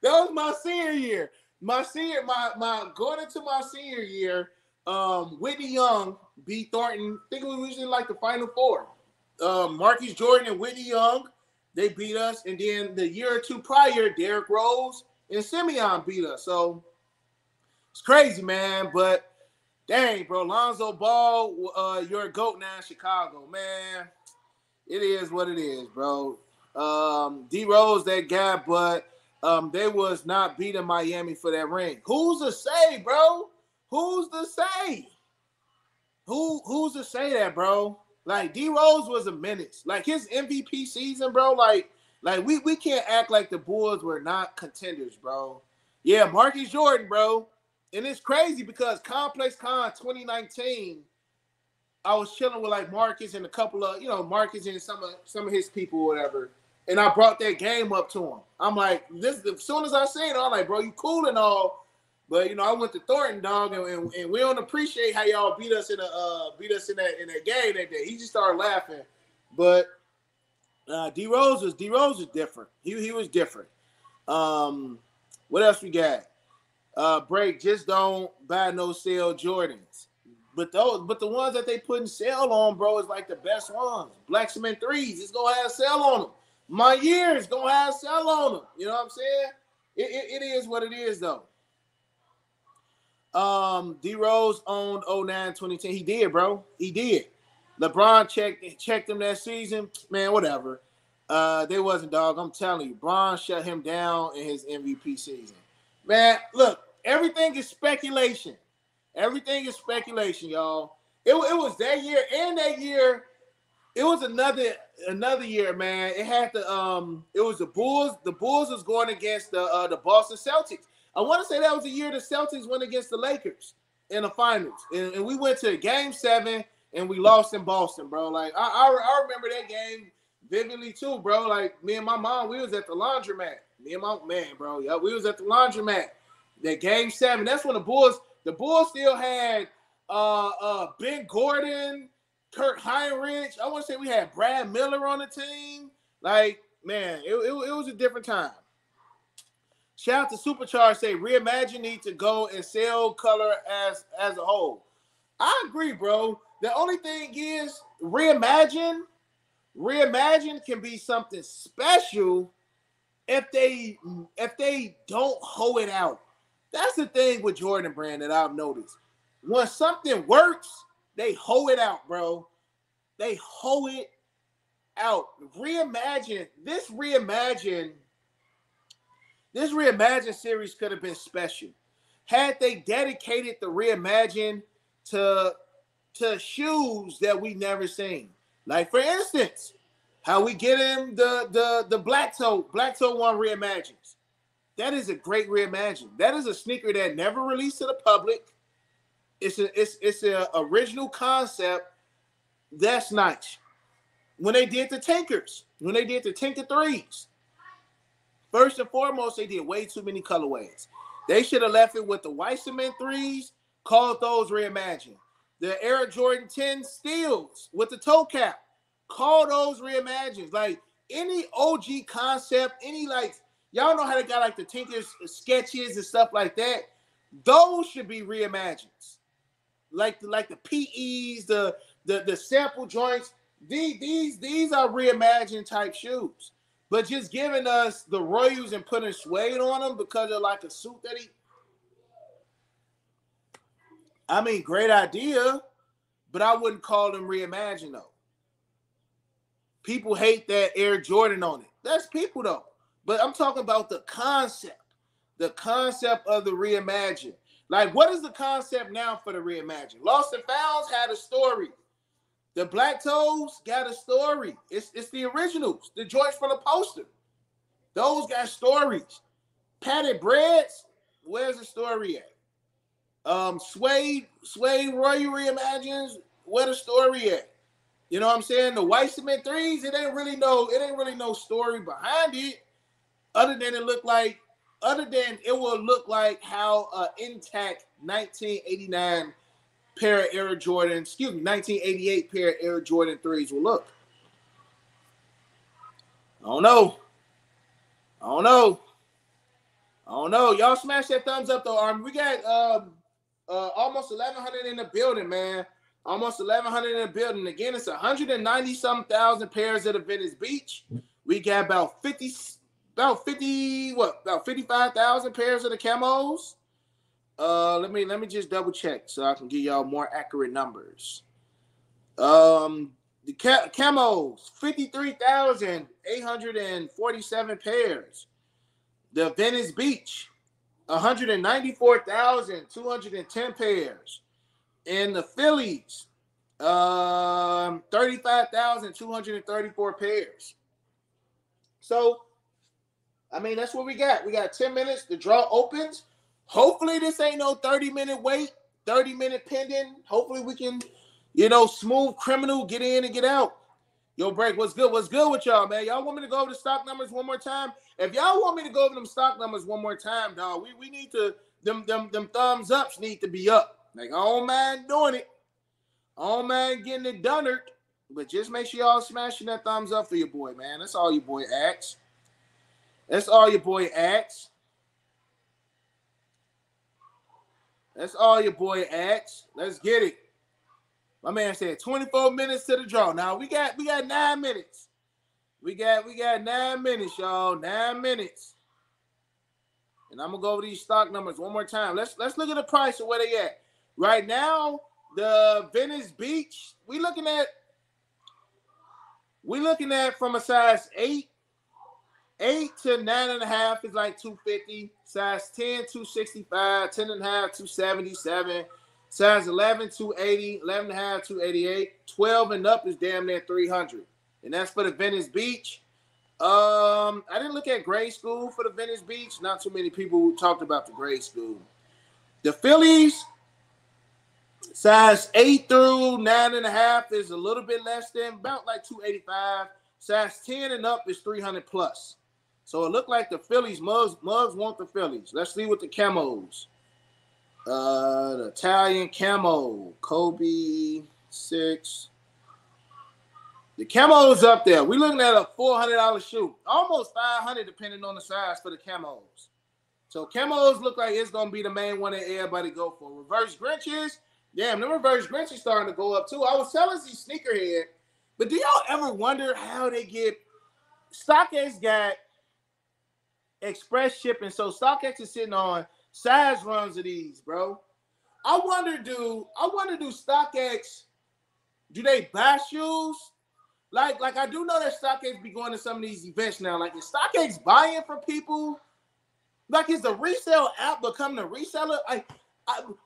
That was my senior year. Going into my senior year, Whitney Young beat Thornton. I think we was in like the Final Four. Marcus Jordan and Whitney Young, they beat us. And then the year or two prior, Derrick Rose and Simeon beat us. So it's crazy, man. But dang, bro, Lonzo Ball, you're a GOAT now in Chicago, man. It is what it is, bro. D Rose, that guy, but. They was not beating Miami for that ring. Who's to say, bro? Who's to say? Who's to say that, bro? Like, D-Rose was a menace. Like, his MVP season, bro, like we can't act like the Bulls were not contenders, bro. Yeah, Marcus Jordan, bro. And it's crazy because Complex Con 2019, I was chilling with, like, Marcus and a couple of, you know, Marcus and some of his people or whatever. And I brought that game up to him. I'm like, as soon as I seen it, I'm like, bro, you cool and all, but you know, I went to Thornton, dog, and we don't appreciate how y'all beat us in that game that day. He just started laughing, but D Rose was different. He was different. What else we got? Break. Just don't buy no sale Jordans, but the ones that they putting sale on, bro, is like the best ones. Black Cement 3s. It's gonna have sale on them. My year's gonna have sell on them. You know what I'm saying? It is what it is, though. D Rose owned 09, 2010. He did, bro. He did. LeBron checked him that season. Man, whatever. They wasn't, dog. I'm telling you, LeBron shut him down in his MVP season. Man, look, everything is speculation. Everything is speculation, y'all. It was that year and that year. It was another year, man. It had the It was the Bulls. The Bulls was going against the Boston Celtics. I want to say that was the year the Celtics went against the Lakers in the finals, and we went to Game 7 and we lost in Boston, bro. Like I remember that game vividly too, bro. Like me and my mom, we was at the laundromat. Me and my man, bro. Yeah, we was at the laundromat. That Game 7. That's when the Bulls still had Ben Gordon. Kurt Heinrich. I want to say we had Brad Miller on the team. Like, man, it was a different time. Shout out to Supercharge. Say, reimagine need to go and sell color as a whole. I agree, bro. The only thing is, reimagine can be something special if they don't hoe it out. That's the thing with Jordan Brand that I've noticed. When something works, they hoe it out, bro. They hoe it out. Reimagine. This Reimagine series could have been special. Had they dedicated the Reimagine to shoes that we never seen. Like, for instance, how we get him the Black Toe One Reimagines. That is a great Reimagine. That is a sneaker that never released to the public. It's a original concept. That's nice. When they did the Tinkers, when they did the Tinker 3s, first and foremost, they did way too many colorways. They should have left it with the White Cement 3s, called those Reimagine. The Air Jordan 10 Steels with the toe cap, call those Reimagines. Like, any OG concept, any, like, y'all know how they got, like, the Tinker's sketches and stuff like that. Those should be Reimagines. Like the PEs, the sample joints. These are Reimagined type shoes. But just giving us the Royals and putting suede on them because of, like, a suit that he... I mean, great idea, but I wouldn't call them Reimagine, though. People hate that Air Jordan on it. That's people, though. But I'm talking about the concept. The concept of the Reimagine. Like, what is the concept now for the Reimagine? Lost and Founds had a story. The Black Toes got a story. It's the originals. The joints from the poster. Those got stories. Padded Breads, where's the story at? Suede Royal Reimagines, where the story at? You know what I'm saying? The White Cement 3s, it ain't really no story behind it, other than it will look like how an intact 1989 pair of Air Jordan, 1988 pair of Air Jordan 3s will look. I don't know. Y'all smash that thumbs up, though, Army. We got almost 1,100 in the building, man. Almost 1,100 in the building. Again, it's 190-some thousand pairs at the Venice Beach. We got about 55,000 pairs of the camos. Let me just double check so I can give y'all more accurate numbers. The camos, 53,847 pairs. The Venice Beach, 194,210 pairs. And the Phillies, 35,234 pairs. So, I mean, that's what we got. We got 10 minutes. The draw opens. Hopefully this ain't no 30-minute wait, 30-minute pending. Hopefully we can, smooth criminal, get in and get out. Yo, Break, what's good? What's good with y'all, man? Y'all want me to go over the stock numbers one more time? If y'all want me to go over them stock numbers one more time, dog, we need to, them thumbs ups need to be up. Like, I don't mind doing it. I don't mind getting it done-ered, but just make sure y'all smashing that thumbs up for your boy, man. That's all your boy acts. That's all your boy acts. That's all your boy acts. Let's get it. My man said 24 minutes to the draw. Now we got 9 minutes. We got 9 minutes, y'all. 9 minutes. And I'm gonna go over these stock numbers one more time. Let's look at the price of where they at. Right now, the Venice Beach, we looking at from a size 8 to 9.5 is like 250, size 10, 265, 10.5, 277. Size 11, 280, 11 and a half, 288, 12 and up is damn near 300. And that's for the Venice Beach. I didn't look at grade school for the Venice Beach. Not too many people talked about the grade school. The Phillies, size 8 through 9.5 is a little bit less than, about like 285. Size 10 and up is 300 plus. So it looked like the Phillies, mugs want the Phillies. Let's see what the camos. The Italian camo, Kobe 6. The camo is up there. We're looking at a $400 shoe, almost $500 depending on the size for the camos. So camos look like it's gonna be the main one that everybody go for. Reverse Grinches, damn, the reverse Grinches starting to go up too. I was telling these sneakerhead, but do y'all ever wonder how they get? StockX got express shipping, so StockX is sitting on Saz runs of these, bro. I wonder do StockX, do they buy shoes? Like I do know that StockX be going to some of these events now. Like, is StockX buying from people? Like, is the resale app becoming a reseller?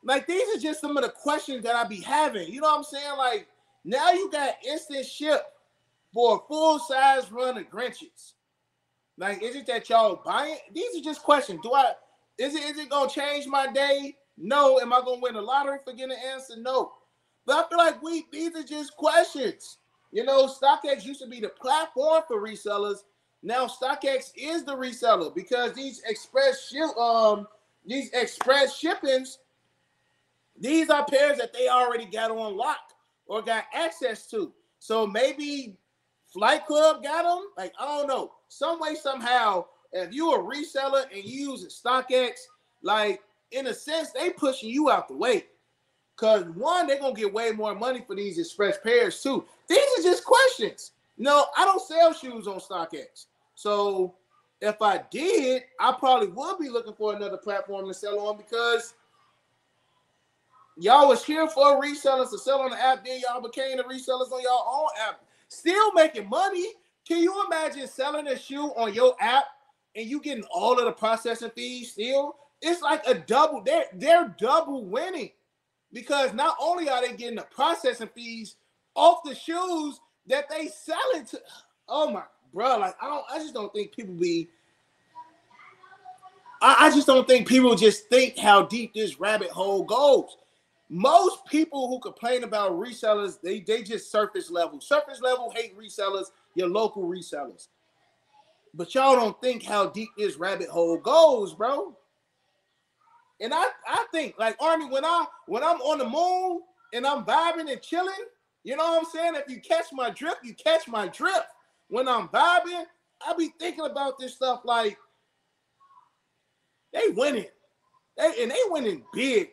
Like these are just some of the questions that I be having. You know what I'm saying? Like, now you got instant ship for a full-size run of Grinches. Like, is it that y'all buying? These are just questions. Is it gonna change my day? No. Am I gonna win the lottery for getting an answer? No. But I feel like these are just questions. You know, StockX used to be the platform for resellers. Now StockX is the reseller because these express shippings, these are pairs that they already got on lock or got access to. So maybe Flight Club got them. Like, I don't know. Some way, somehow, if you a reseller and you use StockX, like, in a sense, they pushing you out the way. Because, one, they're going to get way more money for these express pairs, too. These are just questions. No, I don't sell shoes on StockX. So if I did, I probably would be looking for another platform to sell on, because y'all was here for resellers to sell on the app. Then y'all became the resellers on y'all own app. Still making money. Can you imagine selling a shoe on your app and you getting all of the processing fees still? It's like a double. They're double winning, because not only are they getting the processing fees off the shoes that they selling to. Oh my, bro! Like, I just don't think people just think how deep this rabbit hole goes. Most people who complain about resellers, they just surface level. Surface level hate resellers, your local resellers. But y'all don't think how deep this rabbit hole goes, bro. And I think, like, Army, when I'm on the moon and I'm vibing and chilling, you know what I'm saying? If you catch my drift, you catch my drift. When I'm vibing, I be thinking about this stuff like, they winning. They winning big.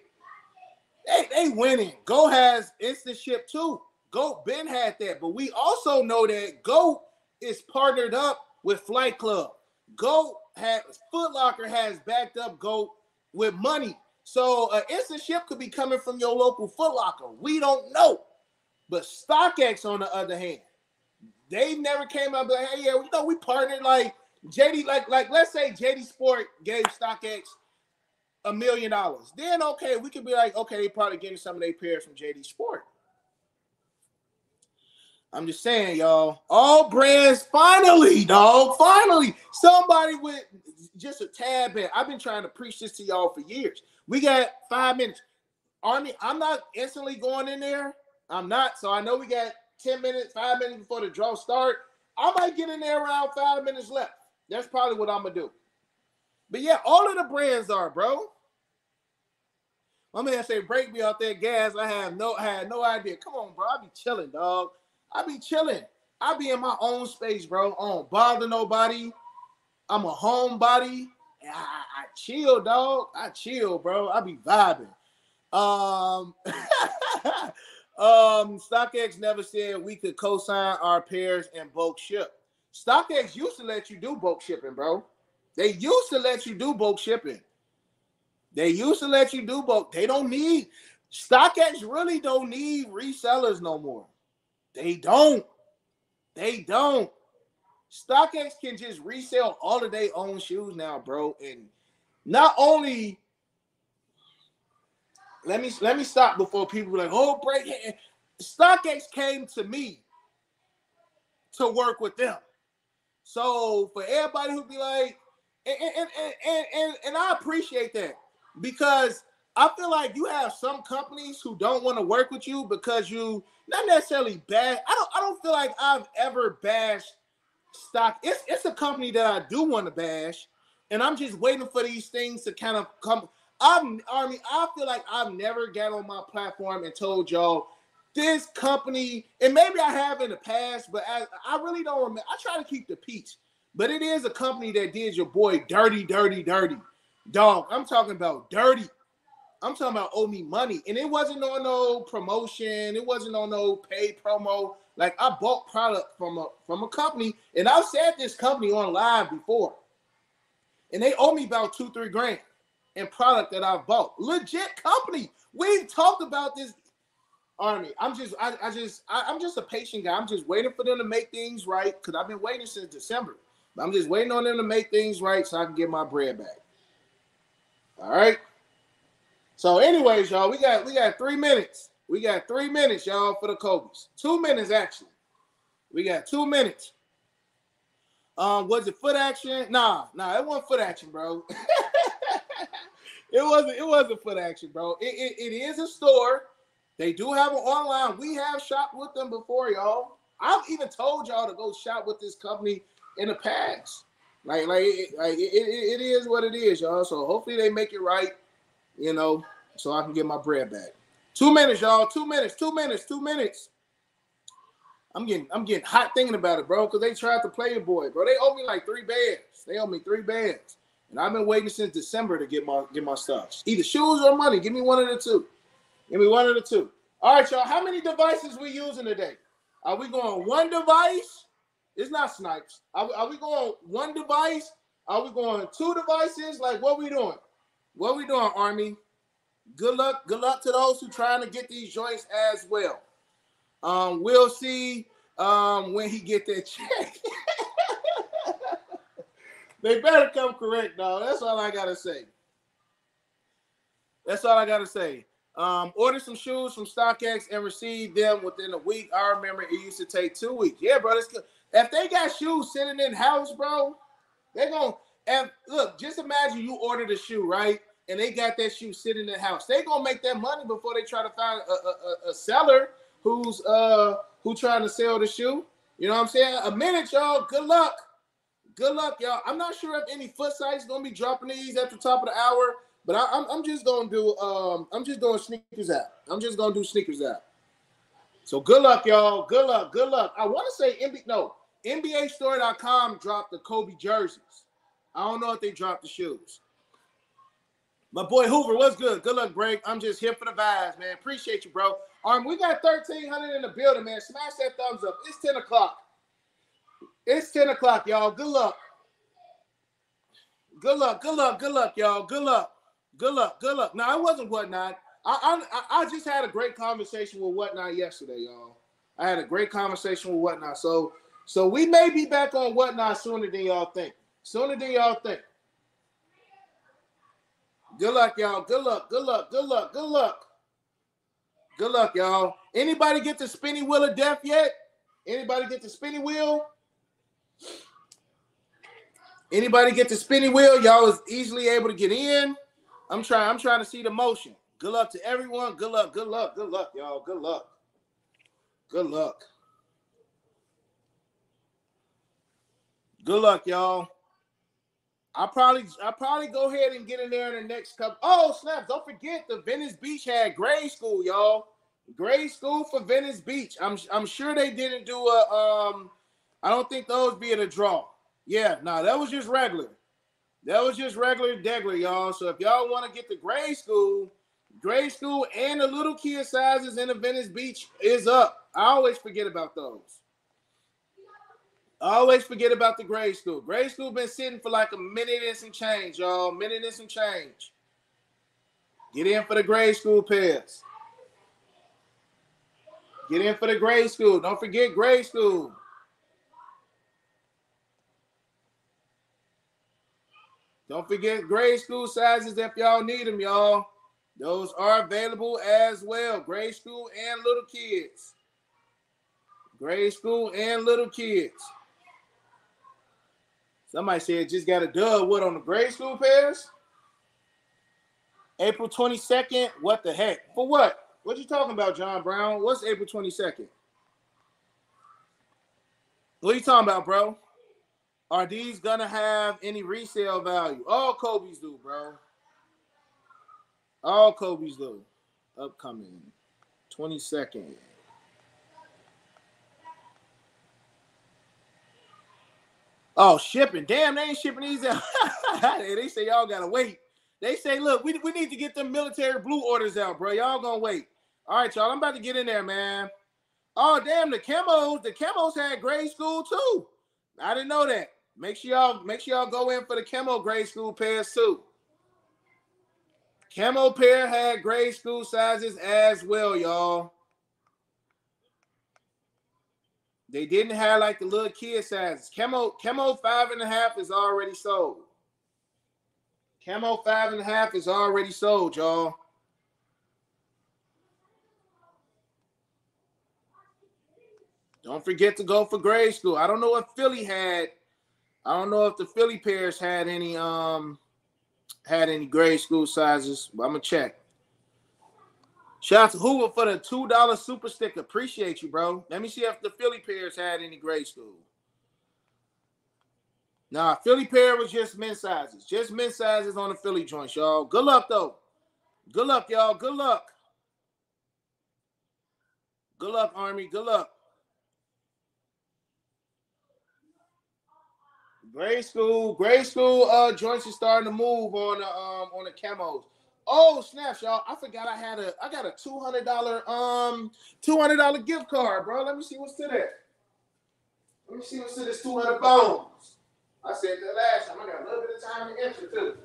They winning. GOAT has instant ship too. GOAT been had that, but we also know that GOAT is partnered up with Flight Club. GOAT has, Foot Locker has backed up GOAT with money. So an instant ship could be coming from your local Foot Locker. We don't know. But StockX, on the other hand, they never came up like, hey, yeah, you know, we partnered. Like, JD, like let's say JD Sport gave StockX $1 million. Then, okay, we could be like, okay, they probably getting some of their pairs from JD Sport. I'm just saying, y'all, all brands, finally, dog, finally, somebody with just a tad bit. I've been trying to preach this to y'all for years. We got 5 minutes. Army, I'm not instantly going in there. I'm not. So I know we got 10 minutes, 5 minutes before the draw start. I might get in there around 5 minutes left. That's probably what I'm going to do. But yeah, all of the brands are, bro. My man say, break me out there, gas. I had no idea. Come on, bro. I be chilling, dog. I be chilling. I be in my own space, bro. I don't bother nobody. I'm a homebody. I chill, dog. I chill, bro. I be vibing. StockX never said we could co-sign our pairs and bulk ship. StockX used to let you do bulk shipping, bro. They used to let you do bulk shipping. They used to let you do bulk. They don't need, StockX really don't need resellers no more. They don't. StockX can just resell all of their own shoes now, bro. And not only, let me stop before people are like, oh, break. StockX came to me to work with them. So for everybody who be like, and I appreciate that, because I feel like you have some companies who don't want to work with you because you not necessarily bash. I don't feel like I've ever bashed Stock. It's a company that I do want to bash, and I'm just waiting for these things to kind of come. I feel like I've never got on my platform and told y'all this company, and maybe I have in the past, but I really don't remember. I try to keep the peace, but it is a company that did your boy dirty. Dog, I'm talking about dirty. I'm talking about owe me money. And it wasn't on no promotion. It wasn't on no paid promo. Like, I bought product from a company, and I've said this company on live before, and they owe me about $2-3 grand. and product that I've bought. Legit company. We've talked about this, Army. I'm just a patient guy. I'm just waiting for them to make things right, because I've been waiting since December. I'm just waiting on them to make things right so I can get my bread back. All right. So, anyways, y'all, we got 3 minutes. We got 3 minutes, y'all, for the Kobe's. 2 minutes, actually. We got 2 minutes. Was it foot action? Nah, it wasn't foot action, bro. It wasn't foot action, bro. It is a store. They do have an online. We have shopped with them before, y'all. I've even told y'all to go shop with this company in the past. It is what it is, y'all. So hopefully they make it right, you know, so I can get my bread back. 2 minutes, y'all. 2 minutes. 2 minutes. 2 minutes. I'm getting hot thinking about it, bro, because they tried to play it, boy, bro. They owe me like 3 bands. They owe me 3 bands. And I've been waiting since December to get my stuff. Either shoes or money. Give me one of the two. Give me one of the two. All right, y'all. How many devices we using today? Are we going one device? It's not snipes. Are we going one device? Are we going 2 devices? Like, what we doing? What we doing, Army? Good luck. Good luck to those who trying to get these joints as well. We'll see when he get that check. They better come correct, dog. That's all I gotta say. That's all I gotta say. Order some shoes from StockX and receive them within a week. I remember it used to take 2 weeks. Yeah, bro. That's good. If they got shoes sitting in house, bro, they're gonna look. Just imagine you ordered a shoe, right? And they got that shoe sitting in the house. They gonna make that money before they try to find a seller who's who trying to sell the shoe. You know what I'm saying? A minute, y'all. Good luck. Good luck, y'all. I'm not sure if any foot sites gonna be dropping these at the top of the hour, but I'm just gonna do I'm just doing sneakers app. I'm just gonna do sneakers app. So good luck, y'all. Good luck. Good luck. I want to say NBAstore.com dropped the Kobe jerseys. I don't know if they dropped the shoes. My boy Hoover, what's good? Good luck, Greg. I'm just here for the vibes, man. Appreciate you, bro. We got 1,300 in the building, man. Smash that thumbs up. It's 10 o'clock. It's 10 o'clock, y'all. Good luck. Good luck. Good luck. Good luck, y'all. Good luck. Good luck. Good luck. No, it wasn't Whatnot. I just had a great conversation with Whatnot yesterday, y'all. I had a great conversation with Whatnot. So we may be back on Whatnot sooner than y'all think. Sooner than y'all think. Good luck, y'all. Good luck. Good luck. Good luck. Good luck. Good luck, y'all. Anybody get the spinny wheel of death yet? Anybody get the spinny wheel? Anybody get the spinny wheel? Y'all is easily able to get in. I'm trying to see the motion. Good luck to everyone. Good luck. Good luck. Good luck, y'all. Good luck. Good luck. Good luck, y'all. I'll probably go ahead and get in there in the next couple. Oh, snap. Don't forget the Venice Beach had grade school, y'all. Grade school for Venice Beach. I'm sure they didn't do a I don't think those be in a draw. Yeah, no, that was just regular. That was just regular degler, y'all. So if y'all want to get the grade school and the little kid sizes in the Venice Beach is up. I always forget about those. I always forget about the grade school. Grade school been sitting for like a minute and some change, y'all. Minute and some change. Get in for the grade school pairs. Get in for the grade school. Don't forget grade school. Don't forget grade school sizes if y'all need them, y'all. Those are available as well. Grade school and little kids. Grade school and little kids. Somebody said just got a dub. What on the grade school pairs? April 22nd. What the heck? For what? What you talking about, John Brown? What's April 22nd? What are you talking about, bro? Are these gonna have any resale value? All Kobe's do, bro. All Kobe's do. Upcoming 22nd. Oh, shipping. Damn, they ain't shipping these out. They say y'all gotta wait. They say, look, we need to get them military blue orders out, bro. Y'all gonna wait. All right, y'all. I'm about to get in there, man. Oh, damn, the camos had grade school too. I didn't know that. Make sure y'all go in for the camo grade school pairs too. Camo pair had grade school sizes as well, y'all. They didn't have like the little kid sizes. Camo 5.5 is already sold. Camo 5.5 is already sold, y'all. Don't forget to go for grade school. I don't know if Philly had. I don't know if the Philly pairs had any grade school sizes, but I'm gonna check. Shout out to Hoover for the $2 super sticker. Appreciate you, bro. Let me see if the Philly pairs had any grade school. Nah, Philly pair was just men's sizes. Just men's sizes on the Philly joints, y'all. Good luck, though. Good luck, y'all. Good luck. Good luck, Army. Good luck. Grade school joints are starting to move on the camos. Oh, snaps, y'all. I forgot I got a $200 $200 gift card, bro. Let me see what's to that. Let me see what's to this 200 bones. I said that last time. I got a little bit of time to enter too.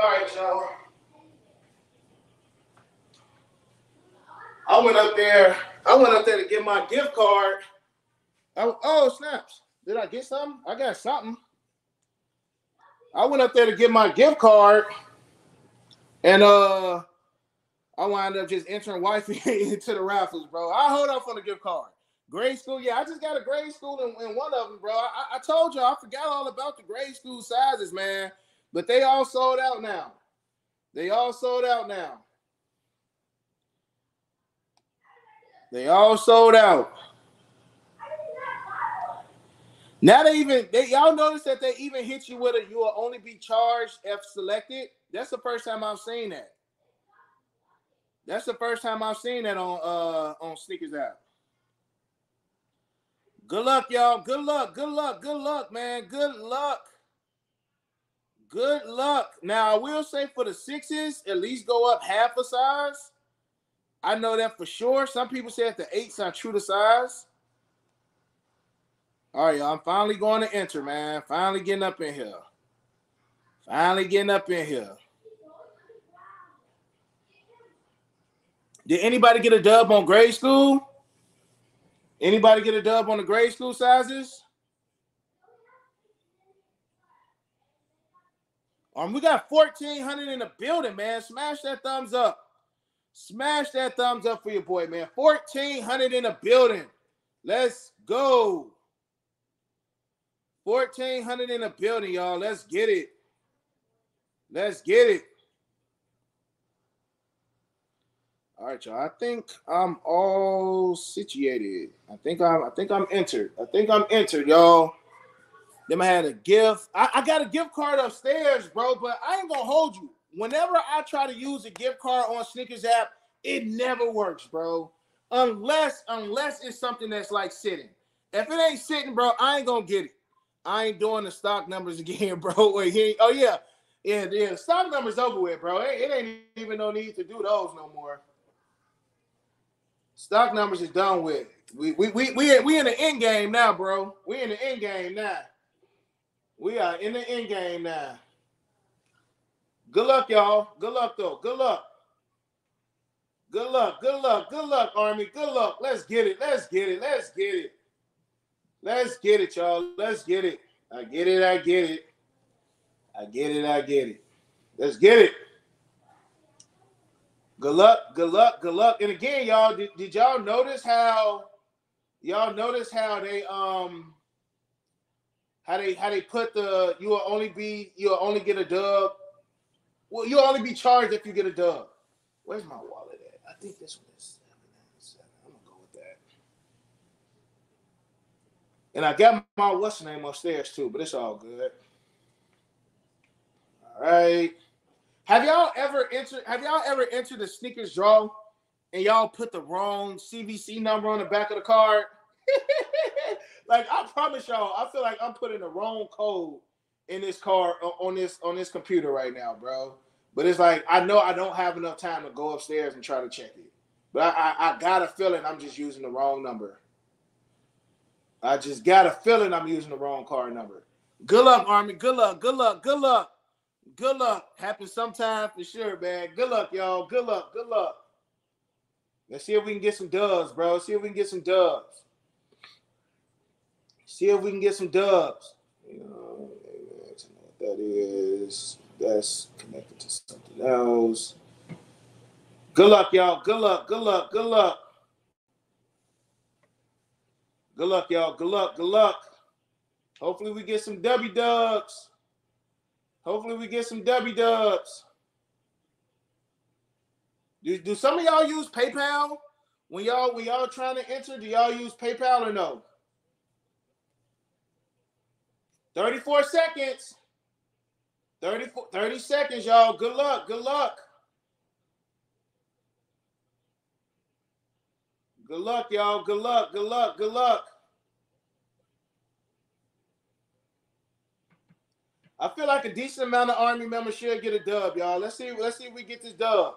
All right, y'all. I went up there to get my gift card. Oh, snaps. Did I get something? I got something. I went up there to get my gift card, and I wound up just entering wifey into the raffles, bro. I hold up on the gift card. Grade school, yeah, I just got a grade school in one of them, bro. I told y'all, I forgot all about the grade school sizes, man. But they all sold out now. They all sold out now. They all sold out. Now y'all notice that they even hit you with a, you will only be charged if selected. That's the first time I've seen that. That's the first time I've seen that on Sneakers app. Good luck, y'all. Good luck. Good luck. Good luck, man. Good luck. Good luck. Now, I will say for the sixes, at least go up half a size. I know that for sure. Some people say that the eights are true to size. All right, y'all. I'm finally going to enter, man. Finally getting up in here. Finally getting up in here. Did anybody get a dub on grade school? Anybody get a dub on the grade school sizes? We got 1,400 in the building, man. Smash that thumbs up. Smash that thumbs up for your boy, man. 1,400 in the building. Let's go. 1,400 in the building, y'all. Let's get it. Let's get it. All right, y'all. I think I'm all situated. I think I'm entered. I think I'm entered, y'all. Then I had a gift. I got a gift card upstairs, bro, but I ain't gonna hold you. Whenever I try to use a gift card on Sneakers app, it never works, bro. Unless it's something that's like sitting. If it ain't sitting, bro, I ain't gonna get it. I ain't doing the stock numbers again, bro. Wait, here, oh yeah. Yeah, stock numbers over with, bro. It ain't even no need to do those no more. Stock numbers is done with. We in the end game now, bro. We in the end game now. We are in the end game now. Good luck, y'all. Good luck, though. Good luck. Good luck. Good luck. Good luck, Army. Good luck. Let's get it. Let's get it. Let's get it. Let's get it, y'all. Let's get it. I get it. I get it. I get it. I get it. Let's get it. Good luck. Good luck. Good luck. And again, y'all, did y'all notice how they put the you'll only get a dub. Well, you'll only be charged if you get a dub. Where's my wallet at? I think this one is 797. I'm gonna go with that. And I got my what's name upstairs too, but it's all good. All right. Have y'all ever entered a sneakers draw and y'all put the wrong CVC number on the back of the card? Like, I promise y'all, I feel like I'm putting the wrong code in this card on this computer right now, bro. But it's like, I know I don't have enough time to go upstairs and try to check it. But I got a feeling I'm just using the wrong number. I just got a feeling I'm using the wrong card number. Good luck, Army. Good luck. Good luck. Good luck. Good luck. Happens sometime for sure, man. Good luck, y'all. Good luck. Good luck. Let's see if we can get some dubs, bro. Let's see if we can get some dubs. See if we can get some dubs. You know, I don't know what that is. That's connected to something else. Good luck, y'all. Good luck. Good luck. Good luck. Good luck, y'all. Good luck. Good luck. Hopefully we get some W dubs. Hopefully we get some W dubs. Do some of y'all use PayPal when y'all trying to enter? Do y'all use PayPal or no? 34 seconds. 30 seconds, y'all. Good luck. Good luck. Good luck, y'all. Good luck. Good luck. Good luck. I feel like a decent amount of Army members should get a dub, y'all. Let's see if we get this dub.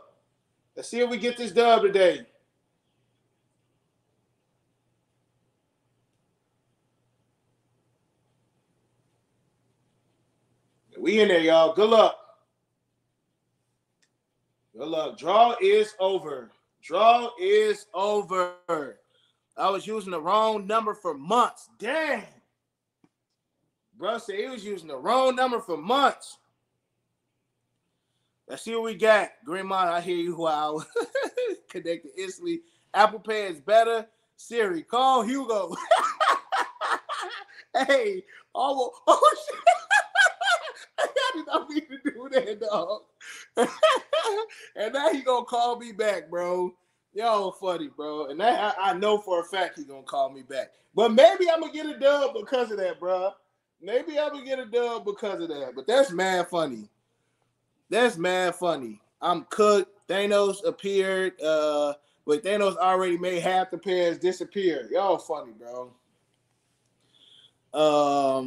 Let's see if we get this dub today. We in there, y'all. Good luck. Good luck. Draw is over. Draw is over. I was using the wrong number for months. Dang. Bro said he was using the wrong number for months. Let's see what we got. Grandma, I hear you. Wow. Connected instantly. Apple Pay is better. Siri, call Hugo. Hey. Oh, shit. I did not mean to do that, dog. And now he gonna call me back, bro. Y'all funny, bro. And that, I know for a fact he gonna call me back. But maybe I'm gonna get a dub because of that, bro. Maybe I'm gonna get a dub because of that. But that's mad funny. That's mad funny. I'm cooked. Thanos appeared. But Thanos already made half the pairs disappear. Y'all funny, bro.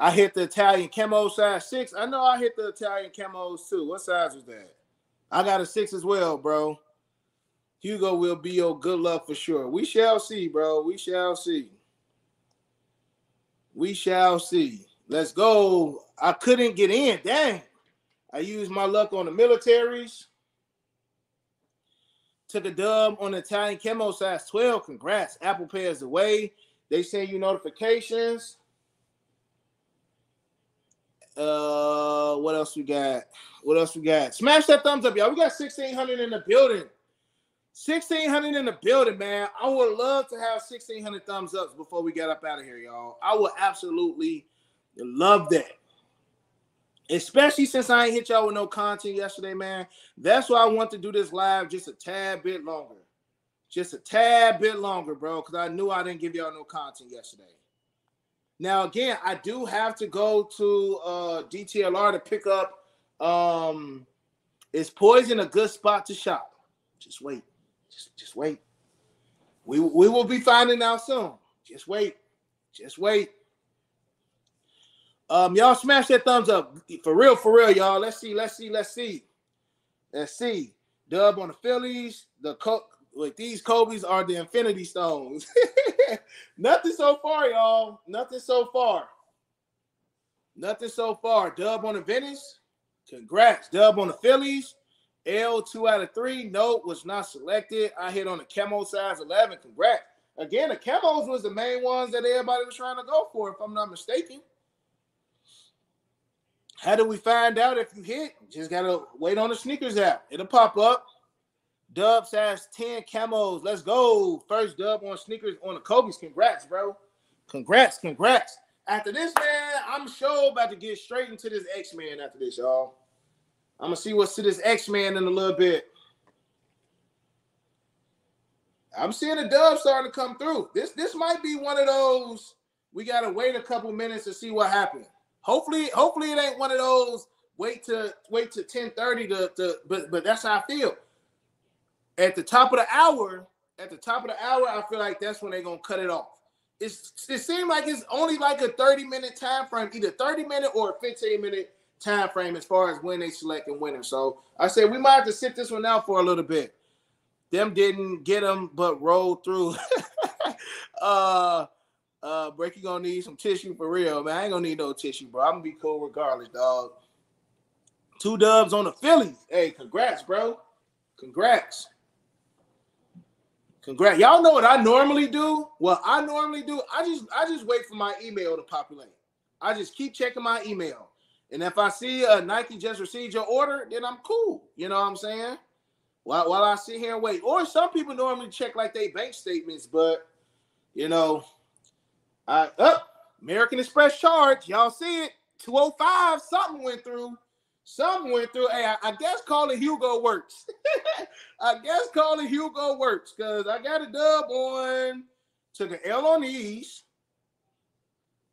I hit the Italian camo size 6. I know I hit the Italian camos too. What size was that? I got a 6 as well, bro. Hugo will be your good luck for sure. We shall see, bro. We shall see. We shall see. Let's go. I couldn't get in. Dang. I used my luck on the militaries. Took a dub on the Italian camo size 12. Congrats. Apple Pay is the way. They send you notifications. What else we got? What else we got? Smash that thumbs up, y'all. We got 1,600 in the building. 1,600 in the building, man. I would love to have 1,600 thumbs ups before we get up out of here, y'all. I would absolutely love that. Especially since I ain't hit y'all with no content yesterday, man. That's why I want to do this live just a tad bit longer. Just a tad bit longer, bro, because I knew I didn't give y'all no content yesterday. Now, again, I do have to go to DTLR to pick up. Is Poison a good spot to shop? Just wait. Just wait. We will be finding out soon. Just wait. Just wait. Y'all smash that thumbs up. For real, y'all. Let's see. Let's see. Let's see. Let's see. Dub on the Phillies. These Kobe's are the Infinity Stones. Nothing so far, y'all. Nothing so far. Nothing so far. Dub on the Venice. Congrats. Dub on the Phillies. L 2 out of 3. Note was not selected. I hit on the camo size 11. Congrats. Again, the camos was the main ones that everybody was trying to go for, if I'm not mistaken. How do we find out if you hit? Just got to wait on the Sneakers app. It'll pop up. Dubs has 10 camos. Let's go. First dub on Sneakers on the Kobe's. Congrats, bro. Congrats, congrats. After this, man, I'm sure about to get straight into this X-Men after this, y'all. I'm going to see what's to this X-Men in a little bit. I'm seeing the dub starting to come through. This might be one of those we got to wait a couple minutes to see what happens. Hopefully it ain't one of those wait to 10:30 but that's how I feel. At the top of the hour, I feel like that's when they're gonna cut it off. It seems like it's only like a 30-minute time frame, either 30-minute or a 15-minute time frame as far as when they select and winner. So I said we might have to sit this one out for a little bit. Them didn't get them, but rolled through. Break, you gonna need some tissue for real, man. I ain't gonna need no tissue, bro. I'm gonna be cool regardless, dog. 2 dubs on the Philly. Hey, congrats, bro. Congrats. Y'all know what I normally do? I just wait for my email to populate. I just keep checking my email. And if I see a Nike just received your order, then I'm cool. You know what I'm saying? While I sit here and wait. Or some people normally check like they bank statements, but you know. American Express charge. Y'all see it. 205. Something went through. Hey, I guess calling Hugo works. Because I got a dub on. Took an L on the East.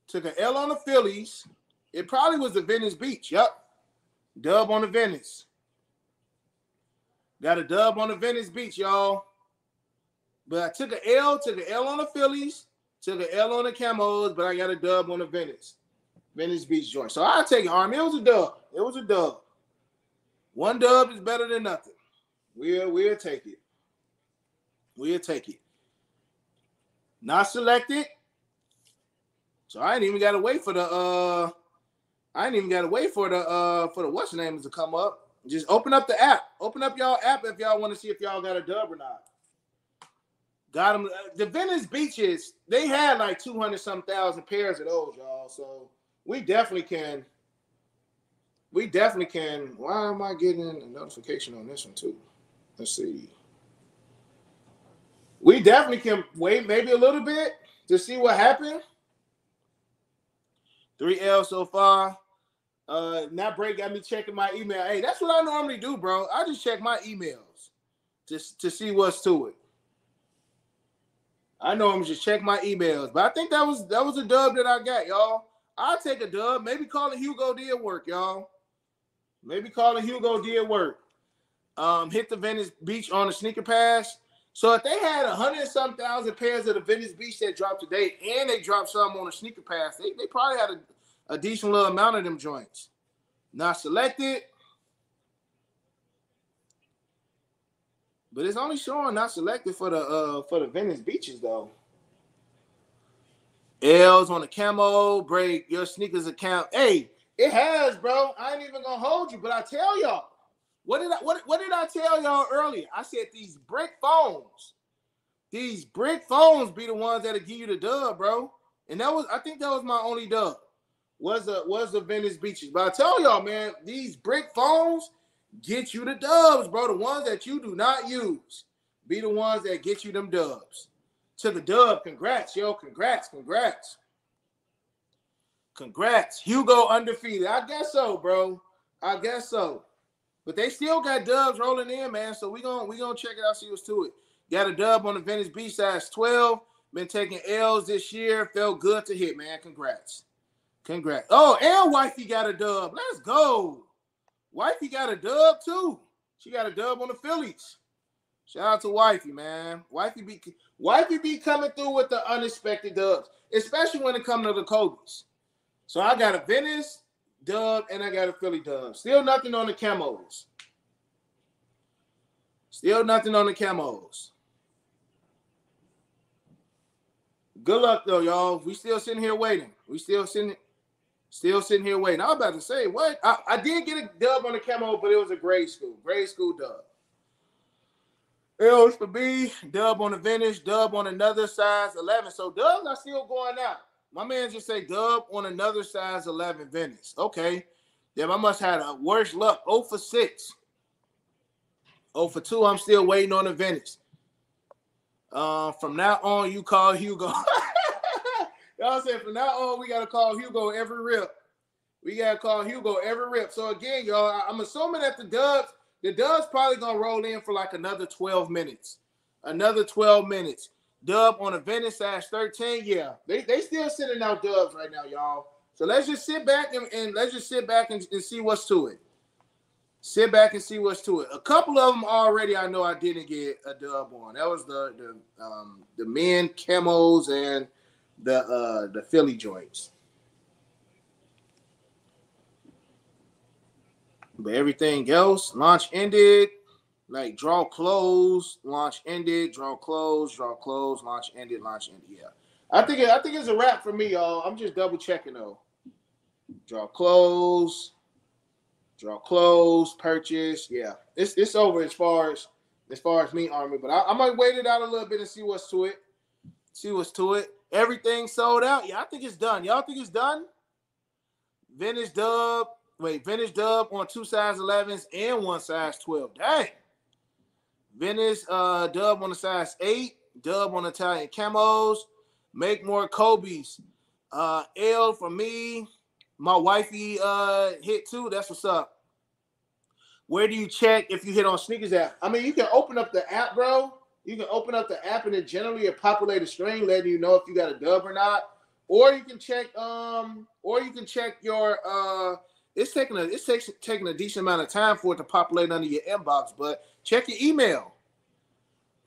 Took an L on the Phillies. It probably was the Venice Beach. Yup. Dub on the Venice. Got a dub on the Venice Beach, y'all. But I took an L. Took an L on the Phillies. Took an L on the camos, but I got a dub on the Venice Beach joint. So I'll take it, Army. It was a dub. One dub is better than nothing. We'll take it. Not selected. So I ain't even gotta wait for the for the what's the name to come up. Just open up the app. Open up y'all app if y'all want to see if y'all got a dub or not. Got them. The Venice Beaches, they had like 200-some thousand pairs of those, y'all. So we definitely can. Why am I getting a notification on this one too? Let's see. We definitely can wait maybe a little bit to see what happened. 3L so far. Not break got me checking my email. Hey, that's what I normally do, bro. I just check my emails just to see what's to it. I know I'm just checking my emails, but I think that was a dub that I got, y'all. I'll take a dub. Maybe calling Hugo did work, y'all. Hit the Venice Beach on the Sneaker Pass. So if they had 100-some thousand pairs of the Venice Beach that dropped today, and they dropped some on the Sneaker Pass, they probably had a decent little amount of them joints. Not selected. But it's only showing not selected for the Venice Beaches though. L's on the camo, break your sneakers account. Hey, it has, bro. I ain't even gonna hold you, but I tell y'all, what did I tell y'all earlier? I said these brick phones be the ones that'll give you the dub, bro. And I think that was my only dub was the Venice Beaches. But I tell y'all, man, these brick phones get you the dubs, bro. The ones that you do not use be the ones that get you them dubs. To the dub, congrats, yo. Congrats. Hugo undefeated. I guess so, bro. But they still got dubs rolling in, man. So we gonna check it out, see what's to it. Got a dub on the Venice Beach, size 12. Been taking L's this year. Felt good to hit, man. Congrats. Oh, and Wifey got a dub. Let's go. Wifey got a dub too. She got a dub on the Phillies. Shout out to Wifey, man. Wifey be coming through with the unexpected dubs, especially when it comes to the Kobe's. So I got a Venice dub and I got a Philly dub. Still nothing on the camos. Good luck though, y'all. We still sitting here waiting. Still sitting here waiting. I was about to say, what? I did get a dub on the camo, but it was a grade school dub. L's for B, Dub on the Venice, Dub on another size 11. So Dubs are still going out. My man just say Dub on another size 11 Venice. Okay. Damn, I must have had a worse luck. 0 for 6. 0 for 2. I'm still waiting on the Venice. From now on, you call Hugo. Y'all said from now on, we got to call Hugo every rip. We got to call Hugo every rip. So again, y'all, I'm assuming that the Dubs probably going to roll in for like another 12 minutes. Another 12 minutes. Dub on a Venice size 13. Yeah, they still sending out Dubs right now, y'all. So let's just sit back and let's just sit back and see what's to it. Sit back and see what's to it. A couple of them already I know I didn't get a dub on. That was the men camos and the Philly joints. But everything else, launch ended, like draw close, launch ended, draw close, launch ended. Yeah. I think it's a wrap for me, y'all. I'm just double checking though. Draw close, purchase. Yeah, it's over as far as me, Army. But I might wait it out a little bit and see what's to it. See what's to it. Everything sold out. Yeah, I think it's done. Y'all think it's done? Venice Dub on 2 size 11s and 1 size 12. Dang. Venice Dub on a size 8. Dub on Italian camos. Make more Kobe's. L for me. My wifey hit too. That's what's up. Where do you check if you hit on Sneakers app? I mean, you can open up the app, bro. You can open up the app and then generally a populated string letting you know if you got a dub or not. Or you can check. Or you can check your. It's taking a decent amount of time for it to populate under your inbox, but check your email.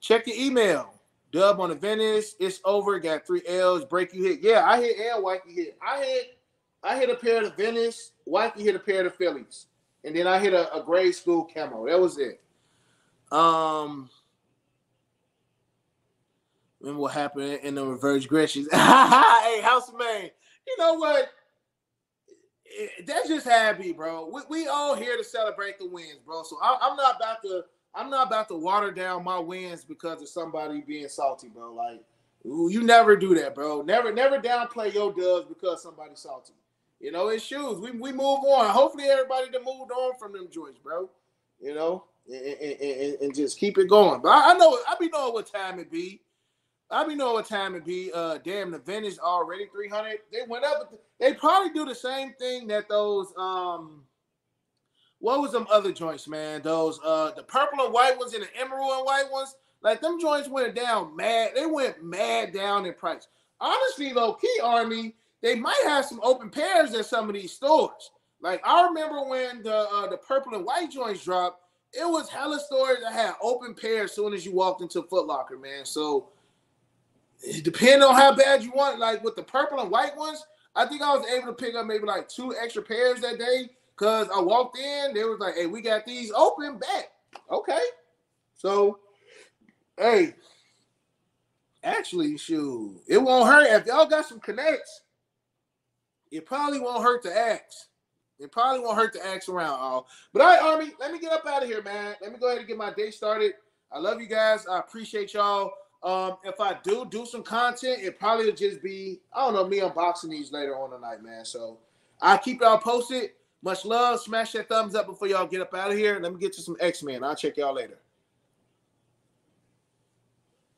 Check your email. Dub on the Venice. It's over. Got 3 L's. Break you hit. Yeah, I hit L. Wifey hit. I hit a pair of the Venice. Wifey hit a pair of the Phillies, and then I hit a grade school camo. That was it. Remember what happened in the reverse Grinches? Hey, House of Maine. You know what? That's just happy, bro. We all here to celebrate the wins, bro. So I'm not about to water down my wins because of somebody being salty, bro. Like, ooh, you never do that, bro. Never downplay your dubs because somebody's salty. You know, it's shoes. We move on. Hopefully everybody done moved on from them joints, bro. You know, and just keep it going. But I be knowing what time it be. Damn, the Venice already 300. They went up. They probably do the same thing that those what was them other joints, man? Those the purple and white ones and the emerald and white ones. Like them joints went down mad. They went mad down in price. Honestly, low key Army, they might have some open pairs at some of these stores. Like I remember when the purple and white joints dropped, it was hella stores that had open pairs as soon as you walked into Foot Locker, man. So it depends on how bad you want. Like with the purple and white ones, I think I was able to pick up maybe like 2 extra pairs that day because I walked in. They was like, "Hey, we got these open back." Okay, so. Hey, actually, shoot, it won't hurt. If y'all got some connects, it probably won't hurt to ask. It probably won't hurt to ask around, all. But all right, Army, let me get up out of here, man. Let me go ahead and get my day started. I love you guys. I appreciate y'all. If I do some content, it probably will just be, I don't know, me unboxing these later on tonight, man. So I'll keep y'all posted. Much love. Smash that thumbs up before y'all get up out of here. Let me get you some X-Men. I'll check y'all later.